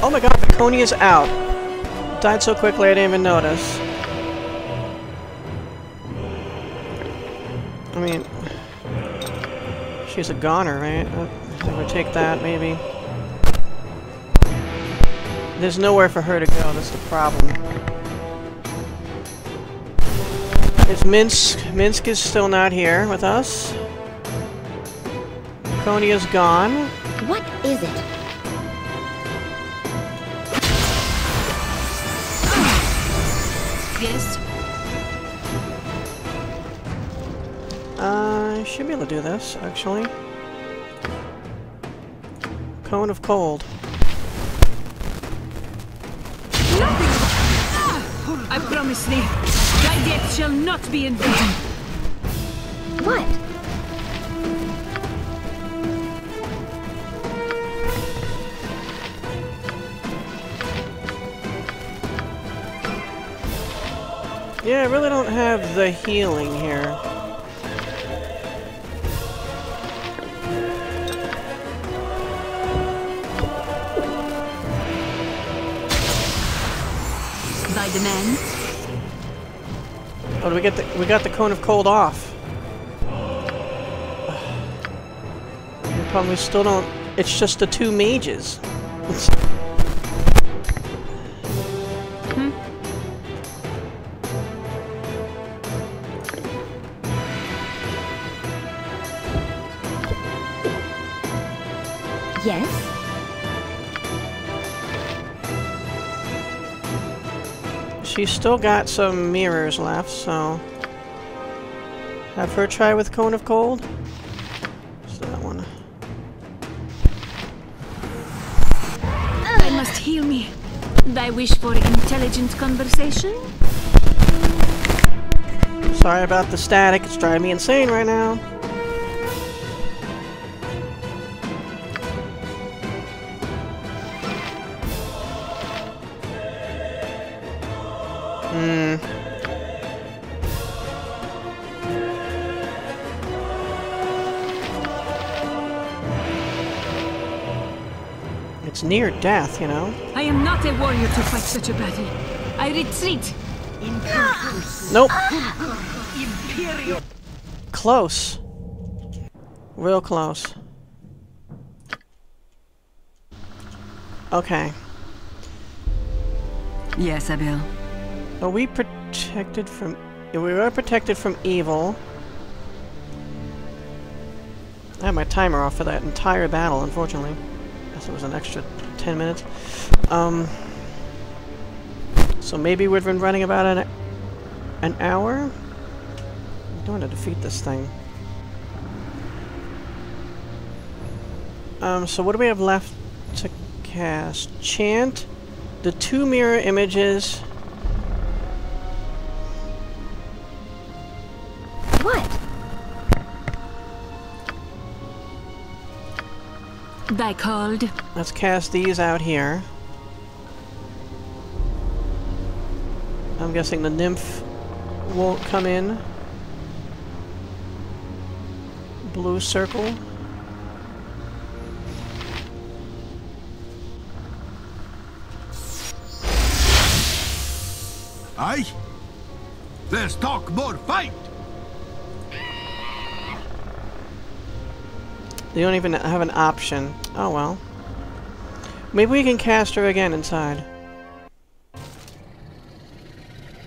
Oh my god, Viconia is out. Died so quickly I didn't even notice. I mean, she's a goner, right? I would take that, maybe. There's nowhere for her to go, that's the problem. It's Minsc. Minsc is still not here with us. Viconia is gone. What is it? Yes. Uh, I should be able to do this, actually. Cone of Cold. Nothing. Ah, I promise thee. Thy death shall not be in vain. What? Yeah, I really don't have the healing here. Thy demands? Oh, we get the we got the cone of cold off. The problem we still don't. It's just the two mages. Hmm. Yes. She's still got some mirrors left, so... Have her try with Cone of Cold. What's that one? Thou must heal me. Thy wish for intelligent conversation? Sorry about the static, it's driving me insane right now. It's near death, you know. I am not a warrior to fight such a battle. I retreat. Nope. Imperial. Close. Real close. Okay. Yes, Abel. Are we protected from... We were protected from evil. I had my timer off for that entire battle, unfortunately. It was an extra ten minutes. Um, so maybe we've been running about an an hour. I'm going to defeat this thing. Um, so what do we have left to cast? Chant the two mirror images. Thy called. Let's cast these out here. I'm guessing the nymph won't come in. Blue circle. Aye. There's talk more fight. They don't even have an option. Oh well. Maybe we can cast her again inside.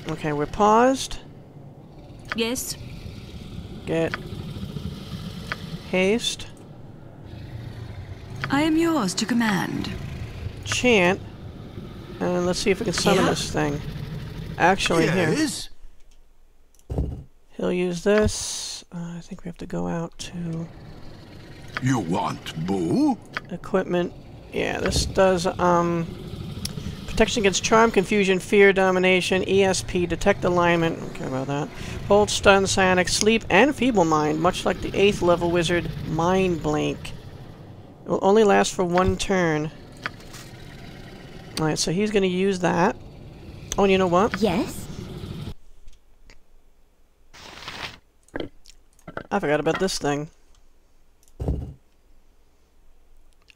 Okay, we're paused. Yes. Get haste. I am yours to command. Chant. And let's see if we can summon yeah. this thing. Actually, yes. here. He'll use this. Uh, I think we have to go out to... You want Boo? Equipment. Yeah, this does, um... protection against charm, confusion, fear, domination, E S P, detect alignment. I don't care about that. Hold, stun, psionic, sleep, and feeble mind, much like the eighth level wizard, Mind Blink. It will only last for one turn. Alright, so he's gonna use that. Oh, and you know what? Yes? I forgot about this thing.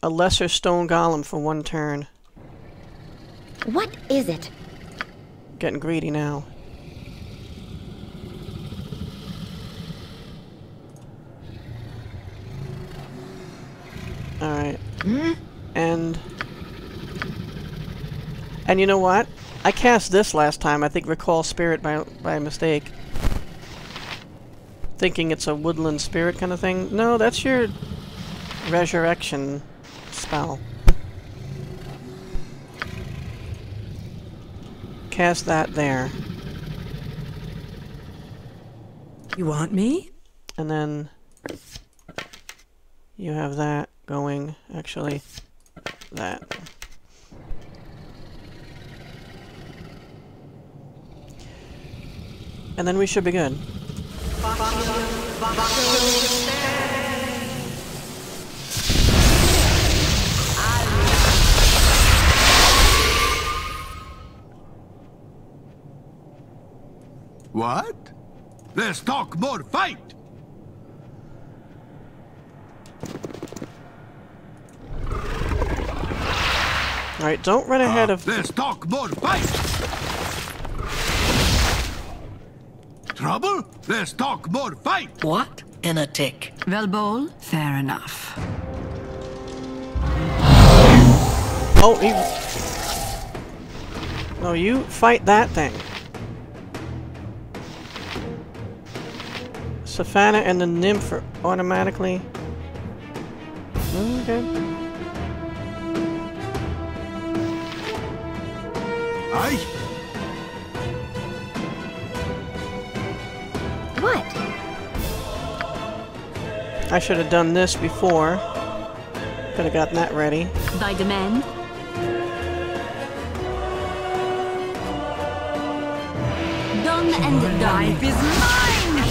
A lesser stone golem for one turn. What is it? Getting greedy now. Alright. Mm? And... And you know what? I cast this last time. I think Recall Spirit by, by mistake. Thinking it's a woodland spirit kind of thing. No, that's your resurrection spell. Cast that there. You want me? And then you have that going, actually, that. And then we should be good. What? Let's talk more fight! Alright, don't run ahead uh, of... Let's talk more fight! Trouble? Let's talk more fight! What? In a tick. Velbol? Fair enough. Oh, he... No, you fight that thing. Safana and the nymph are automatically... Okay. Aye. I should have done this before. Could have gotten that ready. By demand. Done and done. Life is mine!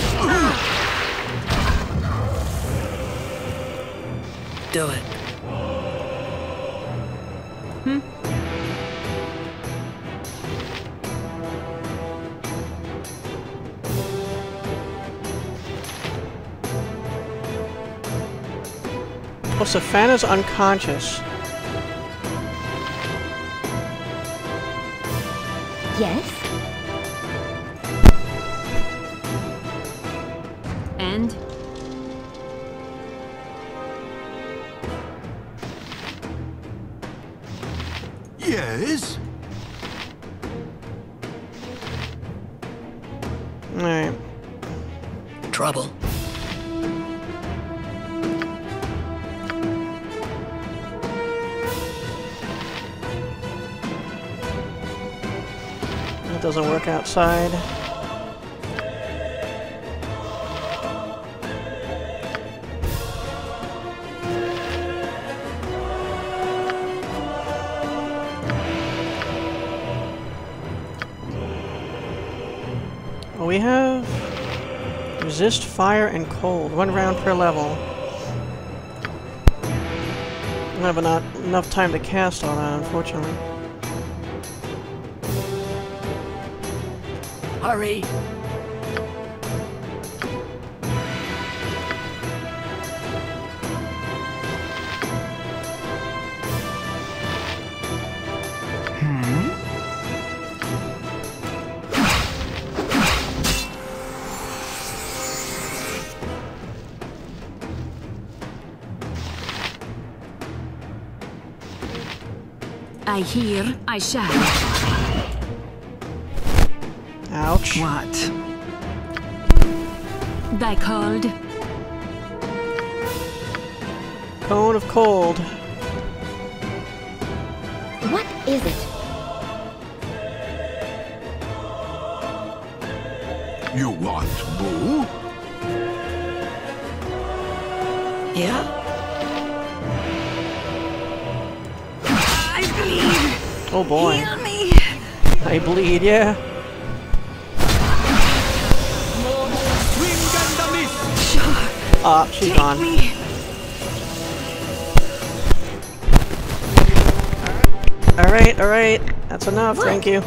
Do it. Hmm? Well, Safana's unconscious. Yes. And yes. All right. Trouble. Doesn't work outside. Well, we have resist fire and cold, one round per level. I don't have enough time to cast all that, unfortunately. Hurry! I hear, I shall. Ouch. What? Thy cold. Cone of Cold. What is it? You want Boo? Yeah? I bleed. Oh boy. Heal me. I bleed, yeah. Ah, uh, she's Take gone. Me. All right, all right. That's enough. What? Thank you.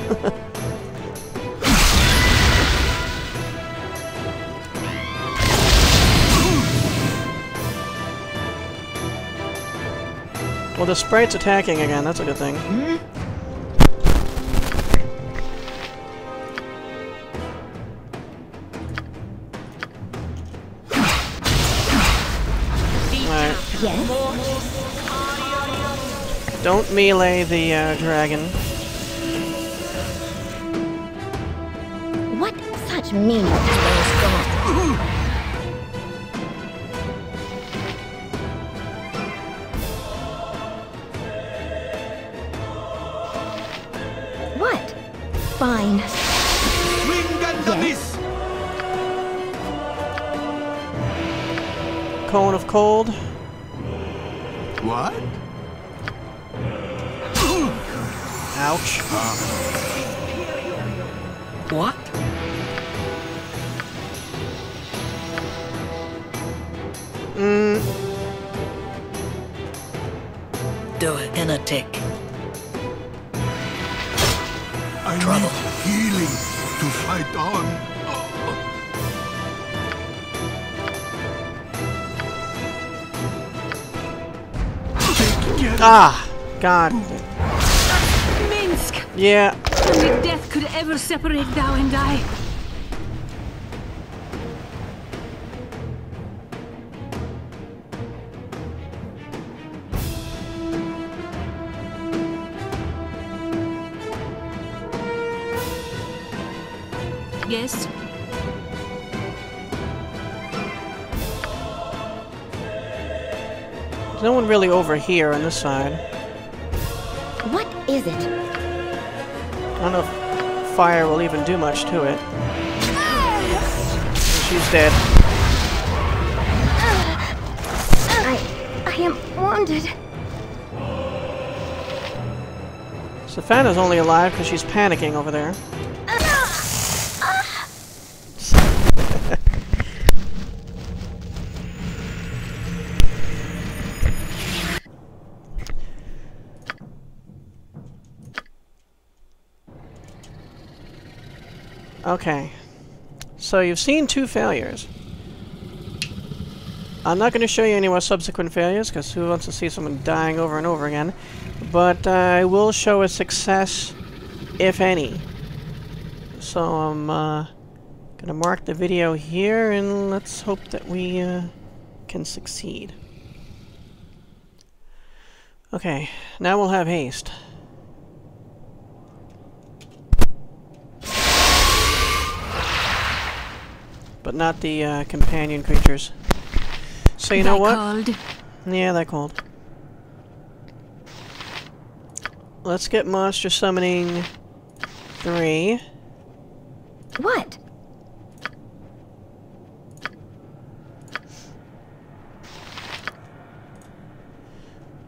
Well, the sprite's attacking again. That's a good thing. Mm-hmm. Yes. Don't melee the uh, dragon. What such mean? What? Fine. Swing and the miss. Cone of Cold. What? Ouch. Uh. What? Mm. Do it in a tick. I trouble. Need healing to fight on. Oh. Ah, God. Minsc. Yeah. Only death could ever separate thou and I. Yes. There's no one really over here on this side. What is it? I don't know if fire will even do much to it. Ah! She's dead. Ah! I am wounded. Safana's only alive because she's panicking over there. Okay, so you've seen two failures. I'm not going to show you any more subsequent failures, because who wants to see someone dying over and over again? But uh, I will show a success, if any. So I'm uh, going to mark the video here, and let's hope that we uh, can succeed. Okay, now we'll have haste. But not the uh, companion creatures. So you know what? Cold. Yeah, they're cold. Let's get Monster Summoning three. What?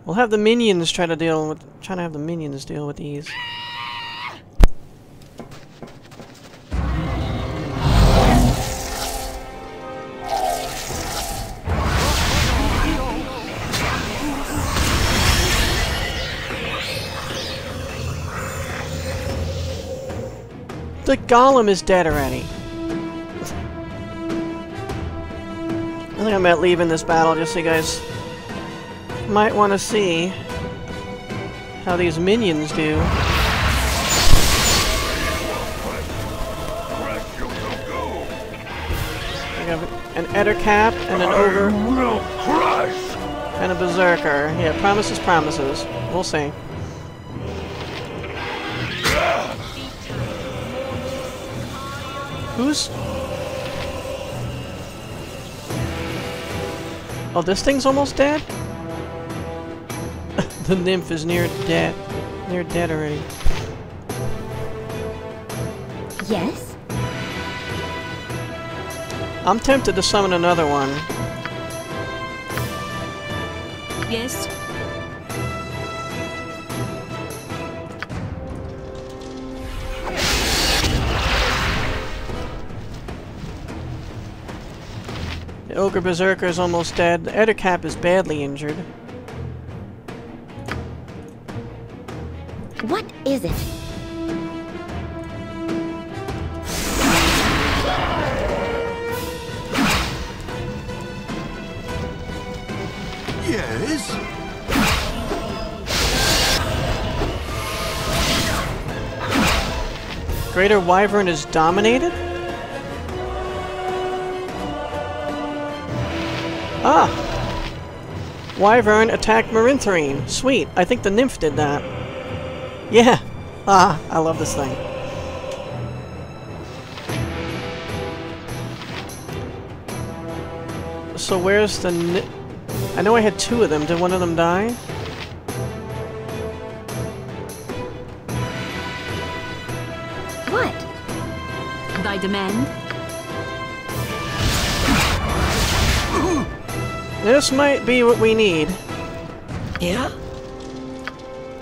We'll have the minions try to deal with. Trying to have the minions deal with these. The golem is dead already. I think I might leave in this battle just so you guys might want to see how these minions do. I have an Etter Cap and an Ogre and a Berserker. Yeah, promises, promises. We'll see. Who's? Oh, this thing's almost dead? The nymph is near dead. Near dead already. Yes? I'm tempted to summon another one. Yes? Ogre Berserker is almost dead. The Etter Cap is badly injured. What is it? Yes. Greater Wyvern is dominated? Ah! Wyvern attacked Morentherene. Sweet. I think the nymph did that. Yeah! Ah, I love this thing. So where's the ni- I know I had two of them. Did one of them die? What? Thy demand? This might be what we need. Yeah?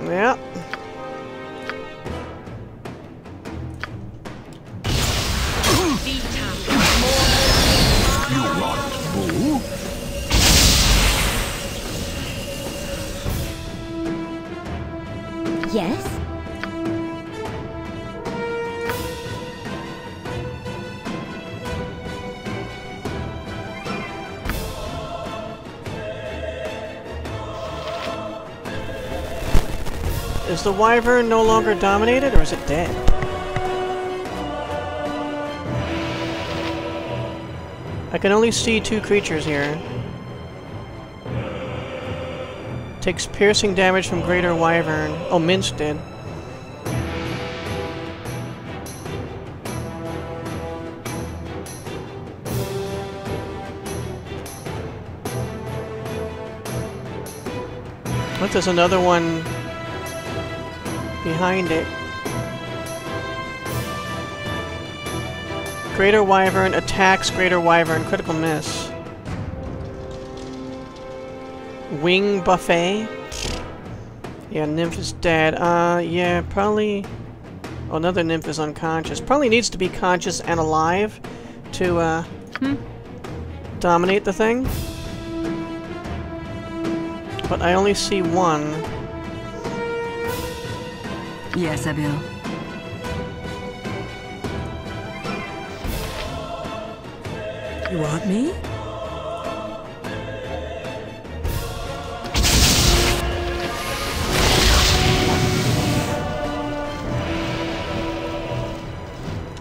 Yeah. You want Boo? Yes? Is the Wyvern no longer dominated, or is it dead? I can only see two creatures here. Takes piercing damage from Greater Wyvern. Oh, Minsc did. What, there's another one behind it. Greater Wyvern attacks Greater Wyvern. Critical miss. wing buffet. Yeah, nymph is dead. Uh, yeah, probably... Oh, another nymph is unconscious. Probably needs to be conscious and alive to, uh... Hmm. dominate the thing. But I only see one. Yes, I will. You want me?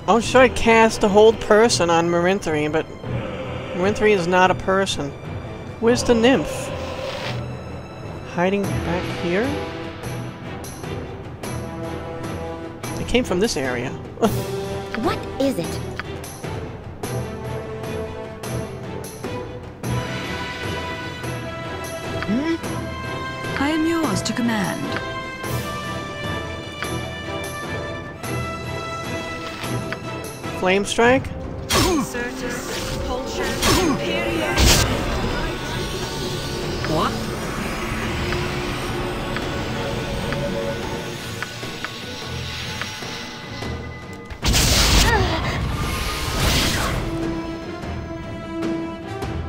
Oh, should I cast a hold person on Morentherene, but Morentherene is not a person. Where's the nymph? Hiding back here? It came from this area. What is it? Hmm? I am yours to command. Flame Strike? What?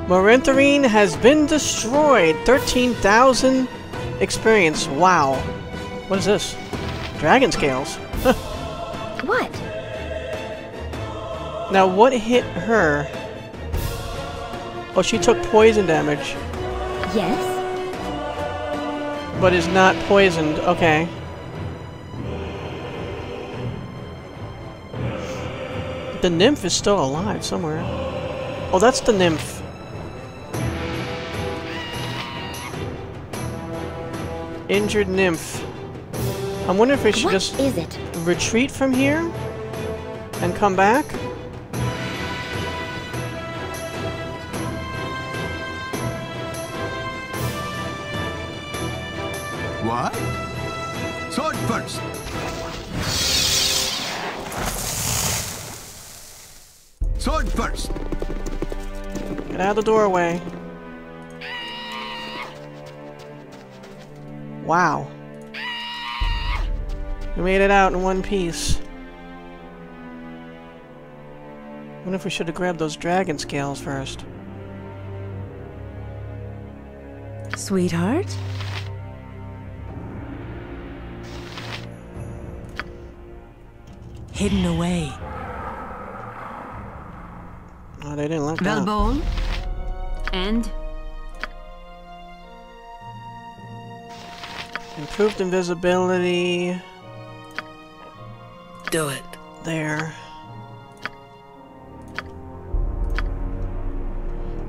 Morentherene has been destroyed. thirteen thousand experience. Wow. What is this? Dragon scales. What? Now, what hit her? Oh, she took poison damage. Yes. But is not poisoned. Okay. The nymph is still alive somewhere. Oh, that's the nymph. Injured nymph. I'm wondering if we should what just is it? retreat from here and come back. What? Sword first. Sword first. Get out of the doorway. Wow. We made it out in one piece. I wonder if we should have grabbed those dragon scales first. Sweetheart? Hidden away. Oh, they didn't like that. Velbol, and improved invisibility. Do it there.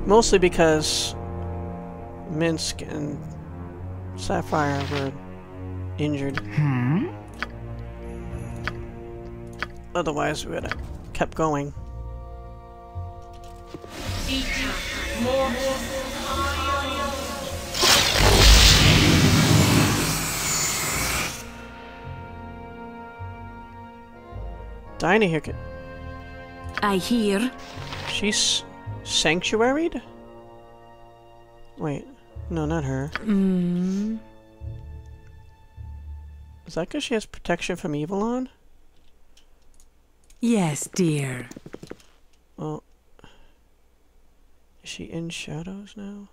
Mostly because Minsc and Sapphire were injured. Hmm. Otherwise, we would have kept going. Eat more. Dinah here could... I hear. She's sanctuaried? Wait. No, not her. Mm. Is that because she has protection from evil on? Yes, dear. Well, is she in shadows now?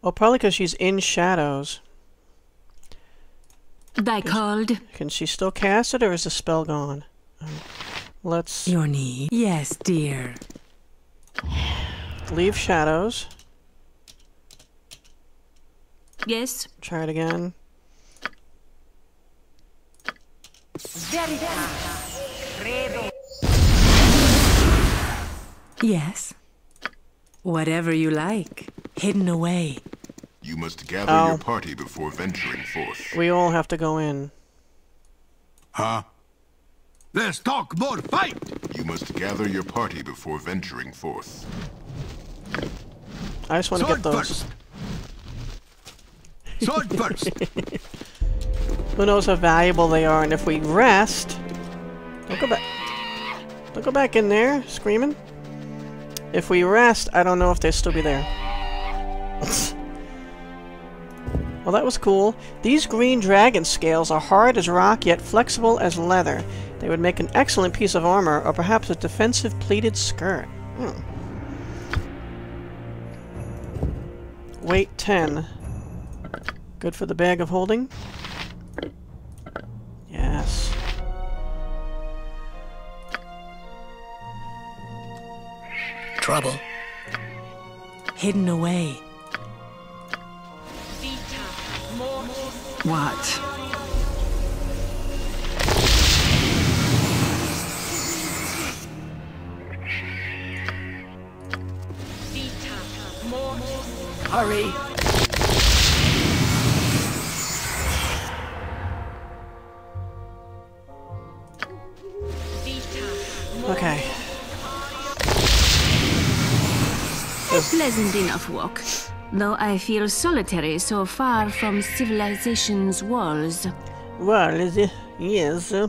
Oh, probably because she's in shadows. Thy called. Can she still cast it, or is the spell gone? Right. Let's. Your need. Yes, dear. Leave shadows. Yes. Try it again. Yes. Whatever you like. Hidden away. You must gather oh. your party before venturing forth. We all have to go in. Huh? Let's talk more fight! You must gather your party before venturing forth. I just want to get those. Sword first! Sword first! Who knows how valuable they are, and if we rest... Don't go back. Don't go back in there, screaming. If we rest, I don't know if they'll still be there. Well, that was cool. These green dragon scales are hard as rock, yet flexible as leather. They would make an excellent piece of armor, or perhaps a defensive pleated skirt. Hmm. Weight ten. Good for the bag of holding. Yes. Trouble. Hidden away. What? Hurry! Okay. A pleasant enough walk. Though I feel solitary so far from civilization's walls. Well, yes, it's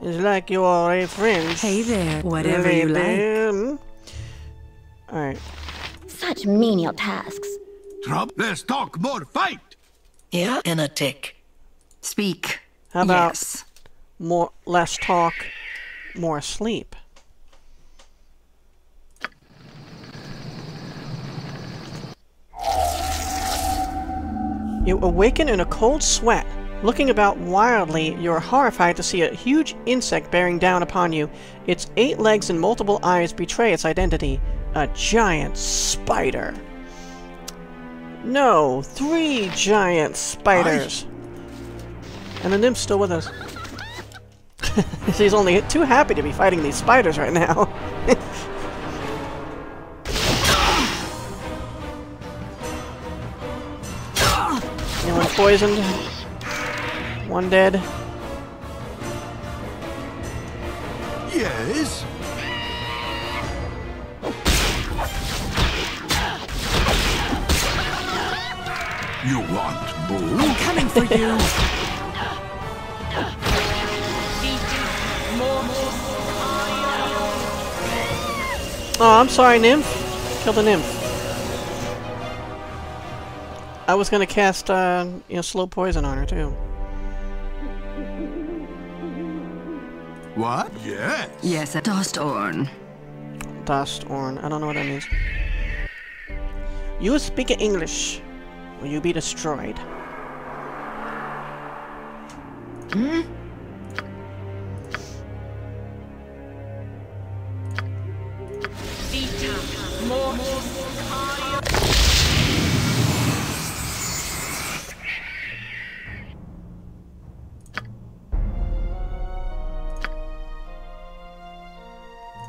like you are a friend. Hey there, whatever you like. Alright. Such menial tasks. Trouble? Let's talk more fight! Yeah, in a tick. Speak. How about yes. more, less talk, more sleep? You awaken in a cold sweat. Looking about wildly, you are horrified to see a huge insect bearing down upon you. Its eight legs and multiple eyes betray its identity. A giant spider. No, three giant spiders. I... And the nymph's still with us. She's only too happy to be fighting these spiders right now. Anyone poisoned? One dead. Yes. You want Boo? I'm coming for you. Oh, I'm sorry, nymph. Kill the nymph. I was gonna cast, uh, you know, slow poison on her too. What? Yes. Yes, a dust orn. Dust orn. I don't know what that means. You speak English, or you be destroyed. Hmm.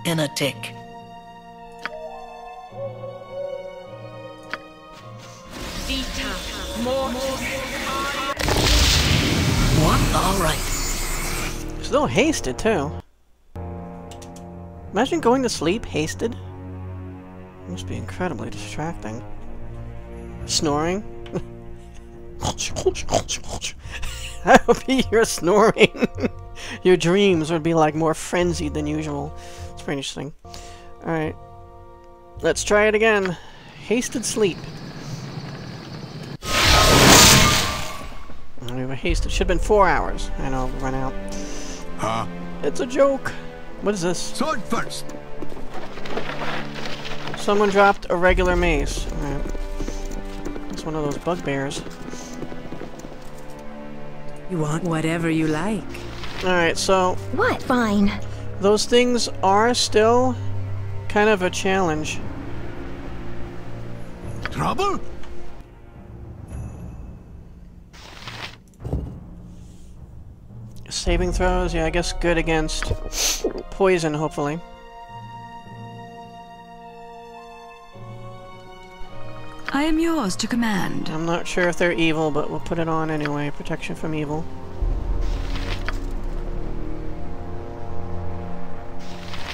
In a tick. Vita, more, more. What? All right. Still hasted too. Imagine going to sleep hasted. It must be incredibly distracting. Snoring. That would be your snoring. Your dreams would be like more frenzied than usual. Interesting. Alright. Let's try it again. Hasted sleep. We were hasted. Should have been four hours. I know, run out. Huh? It's a joke. What is this? Sword first. Someone dropped a regular mace. Alright. It's one of those bugbears. You want whatever you like. Alright, so. What? Fine. Those things are still kind of a challenge. Trouble? Saving throws, yeah, I guess good against poison, hopefully. I am yours to command. I'm not sure if they're evil, but we'll put it on anyway. Protection from evil.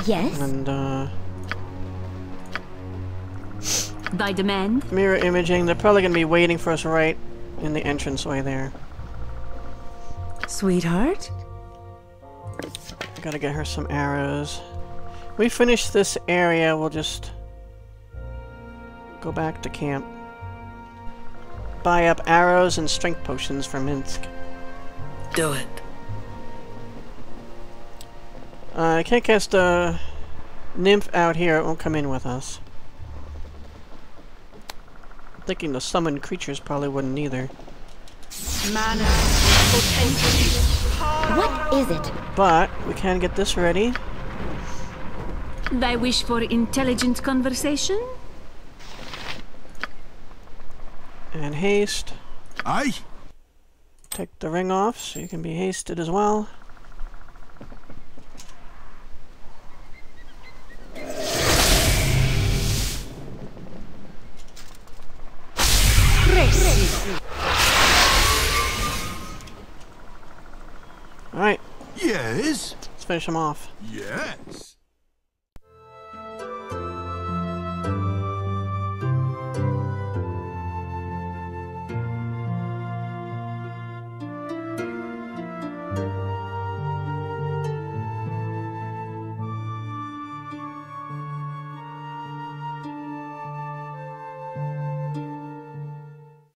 Yes. And, uh... by demand? Mirror imaging. They're probably going to be waiting for us right in the entranceway there. Sweetheart? Gotta get her some arrows. We finish this area, we'll just go back to camp. buy up arrows and strength potions for Minsc. Do it. Uh, I can't cast a nymph out here. It won't come in with us. I'm thinking the summoned creatures probably wouldn't either. Manus Potentis Paro. What is it? But we can get this ready. Thy wish for intelligent conversation? And haste. Aye. Take the ring off so you can be hasted as well. Alright. Yes. Let's finish him off. Yeah.